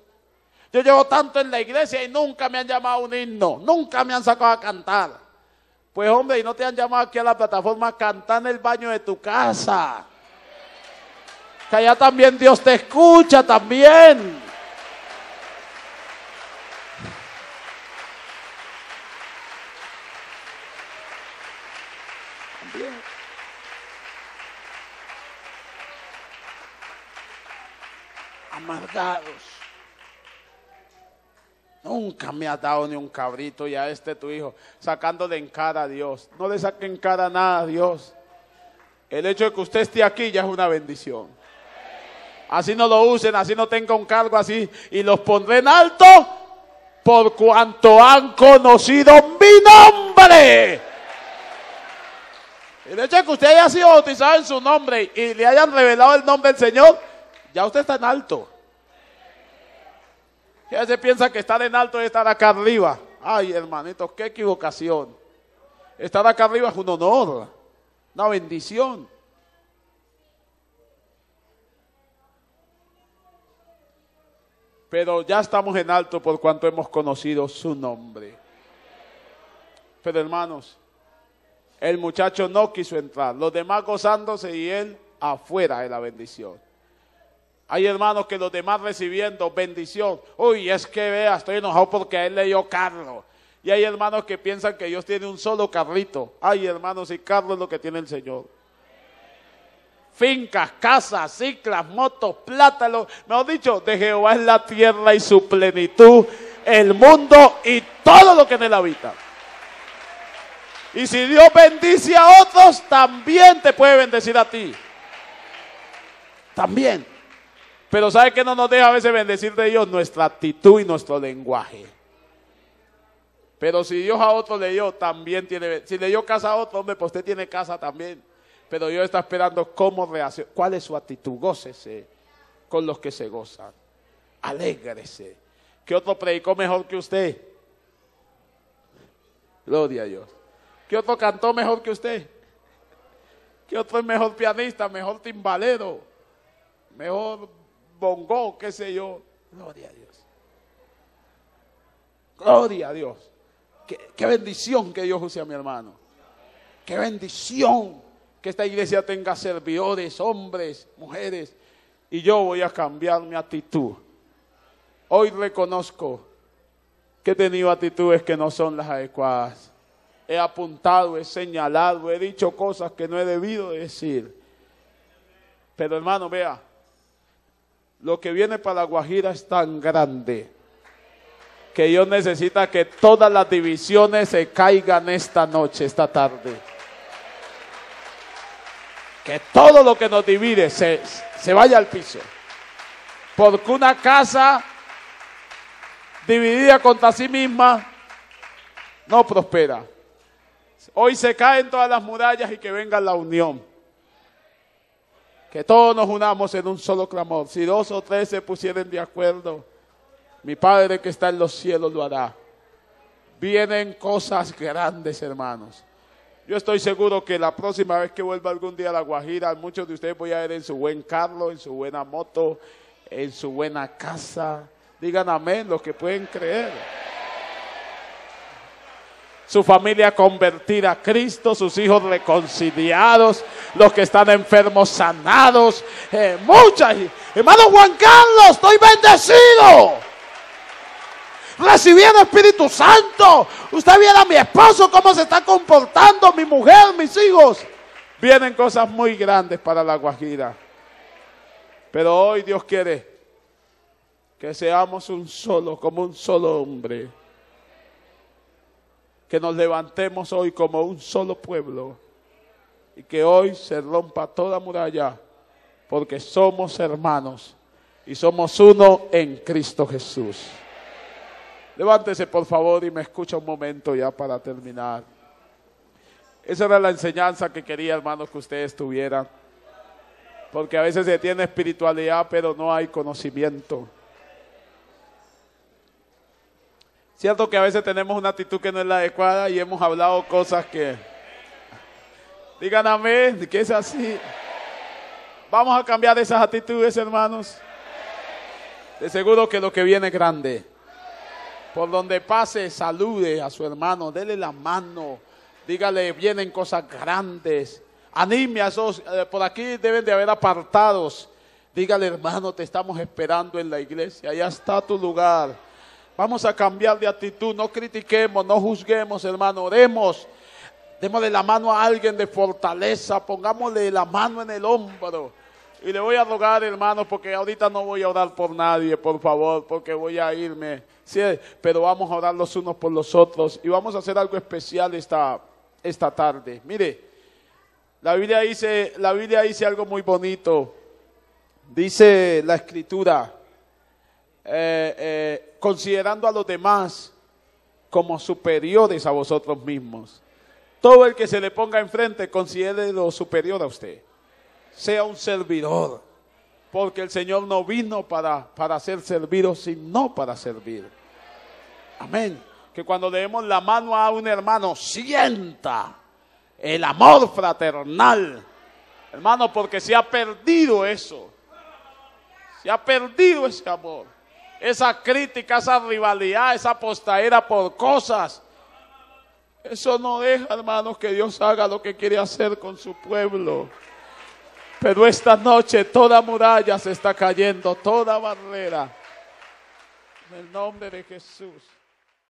Yo llevo tanto en la iglesia y nunca me han llamado a un himno, nunca me han sacado a cantar. Pues hombre, y no te han llamado aquí a la plataforma a cantar en el baño de tu casa. Que allá también Dios te escucha también. Amargados. Nunca me has dado ni un cabrito, y a este tu hijo, sacándole en cara a Dios. No le saque en cara nada a Dios. El hecho de que usted esté aquí ya es una bendición. Así no lo usen, así no tenga un cargo, así. Y los pondré en alto por cuanto han conocido mi nombre. El hecho de que usted haya sido bautizado en su nombre y le hayan revelado el nombre del Señor, ya usted está en alto. Ya se piensa que estar en alto es estar acá arriba. Ay, hermanitos, qué equivocación. Estar acá arriba es un honor, una bendición. Pero ya estamos en alto por cuanto hemos conocido su nombre. Pero hermanos, el muchacho no quiso entrar. Los demás gozándose y él afuera de la bendición. Hay hermanos que los demás recibiendo bendición. Uy, es que vea, estoy enojado porque a él le dio carro. Y hay hermanos que piensan que Dios tiene un solo carrito. Ay, hermanos, y carro es lo que tiene el Señor. Fincas, casas, ciclas, motos, plátanos. Mejor dicho, de Jehová es la tierra y su plenitud, el mundo y todo lo que en él habita. Y si Dios bendice a otros, también te puede bendecir a ti. También. Pero ¿sabe qué no nos deja a veces bendecir de Dios? Nuestra actitud y nuestro lenguaje. Pero si Dios a otro le dio, también tiene. Si le dio casa a otro, hombre, pues usted tiene casa también. Pero Dios está esperando cómo reacciona. ¿Cuál es su actitud? Gócese con los que se gozan. Alégrese. ¿Qué otro predicó mejor que usted? Gloria a Dios. ¿Qué otro cantó mejor que usted? ¿Qué otro es mejor pianista, mejor timbalero, mejor bongó, qué sé yo? Gloria a Dios. Gloria a Dios. Qué bendición que Dios use a mi hermano. Qué bendición que esta iglesia tenga servidores, hombres, mujeres. Y yo voy a cambiar mi actitud. Hoy reconozco que he tenido actitudes que no son las adecuadas. He apuntado, he señalado, he dicho cosas que no he debido decir. Pero hermano, vea, lo que viene para La Guajira es tan grande que Dios necesita que todas las divisiones se caigan esta noche, esta tarde. Que todo lo que nos divide se vaya al piso. Porque una casa dividida contra sí misma no prospera. Hoy se caen todas las murallas y que venga la unión. Que todos nos unamos en un solo clamor. Si 2 o 3 se pusieren de acuerdo, mi Padre que está en los cielos lo hará. Vienen cosas grandes, hermanos. Yo estoy seguro que la próxima vez que vuelva algún día a La Guajira, muchos de ustedes voy a ver en su buen carro, en su buena moto, en su buena casa. Digan amén los que pueden creer. Su familia convertida a Cristo, sus hijos reconciliados, los que están enfermos sanados. Muchas. Hermano Juan Carlos, estoy bendecido. Recibí el Espíritu Santo. Usted viera a mi esposo cómo se está comportando, mi mujer, mis hijos. Vienen cosas muy grandes para La Guajira. Pero hoy Dios quiere que seamos un solo, como un solo hombre. Que nos levantemos hoy como un solo pueblo. Y que hoy se rompa toda muralla. Porque somos hermanos. Y somos uno en Cristo Jesús. Levántese por favor y me escucha un momento ya para terminar. Esa era la enseñanza que quería, hermanos, que ustedes tuvieran. Porque a veces se tiene espiritualidad pero no hay conocimiento. Cierto que a veces tenemos una actitud que no es la adecuada y hemos hablado cosas que... Digan amén, que es así. Vamos a cambiar esas actitudes, hermanos. De seguro que lo que viene es grande. Por donde pase, salude a su hermano, dele la mano, dígale, vienen cosas grandes, anime a esos, por aquí deben de haber apartados, dígale, hermano, te estamos esperando en la iglesia, allá está tu lugar, vamos a cambiar de actitud, no critiquemos, no juzguemos, hermano, oremos, démosle la mano a alguien de fortaleza, pongámosle la mano en el hombro. Y le voy a rogar, hermanos, porque ahorita no voy a orar por nadie, por favor, porque voy a irme. Sí, pero vamos a orar los unos por los otros y vamos a hacer algo especial esta tarde. Mire, la Biblia dice algo muy bonito. Dice la Escritura, considerando a los demás como superiores a vosotros mismos. Todo el que se le ponga enfrente, considérelo superior a usted. Sea un servidor, porque el Señor no vino para ser servido, sino para servir. Amén. Que cuando le demos la mano a un hermano, sienta el amor fraternal. Hermano, porque se ha perdido eso. Se ha perdido ese amor. Esa crítica, esa rivalidad, esa postadera por cosas. Eso no deja, hermanos, que Dios haga lo que quiere hacer con su pueblo. Pero esta noche toda muralla se está cayendo, toda barrera. En el nombre de Jesús.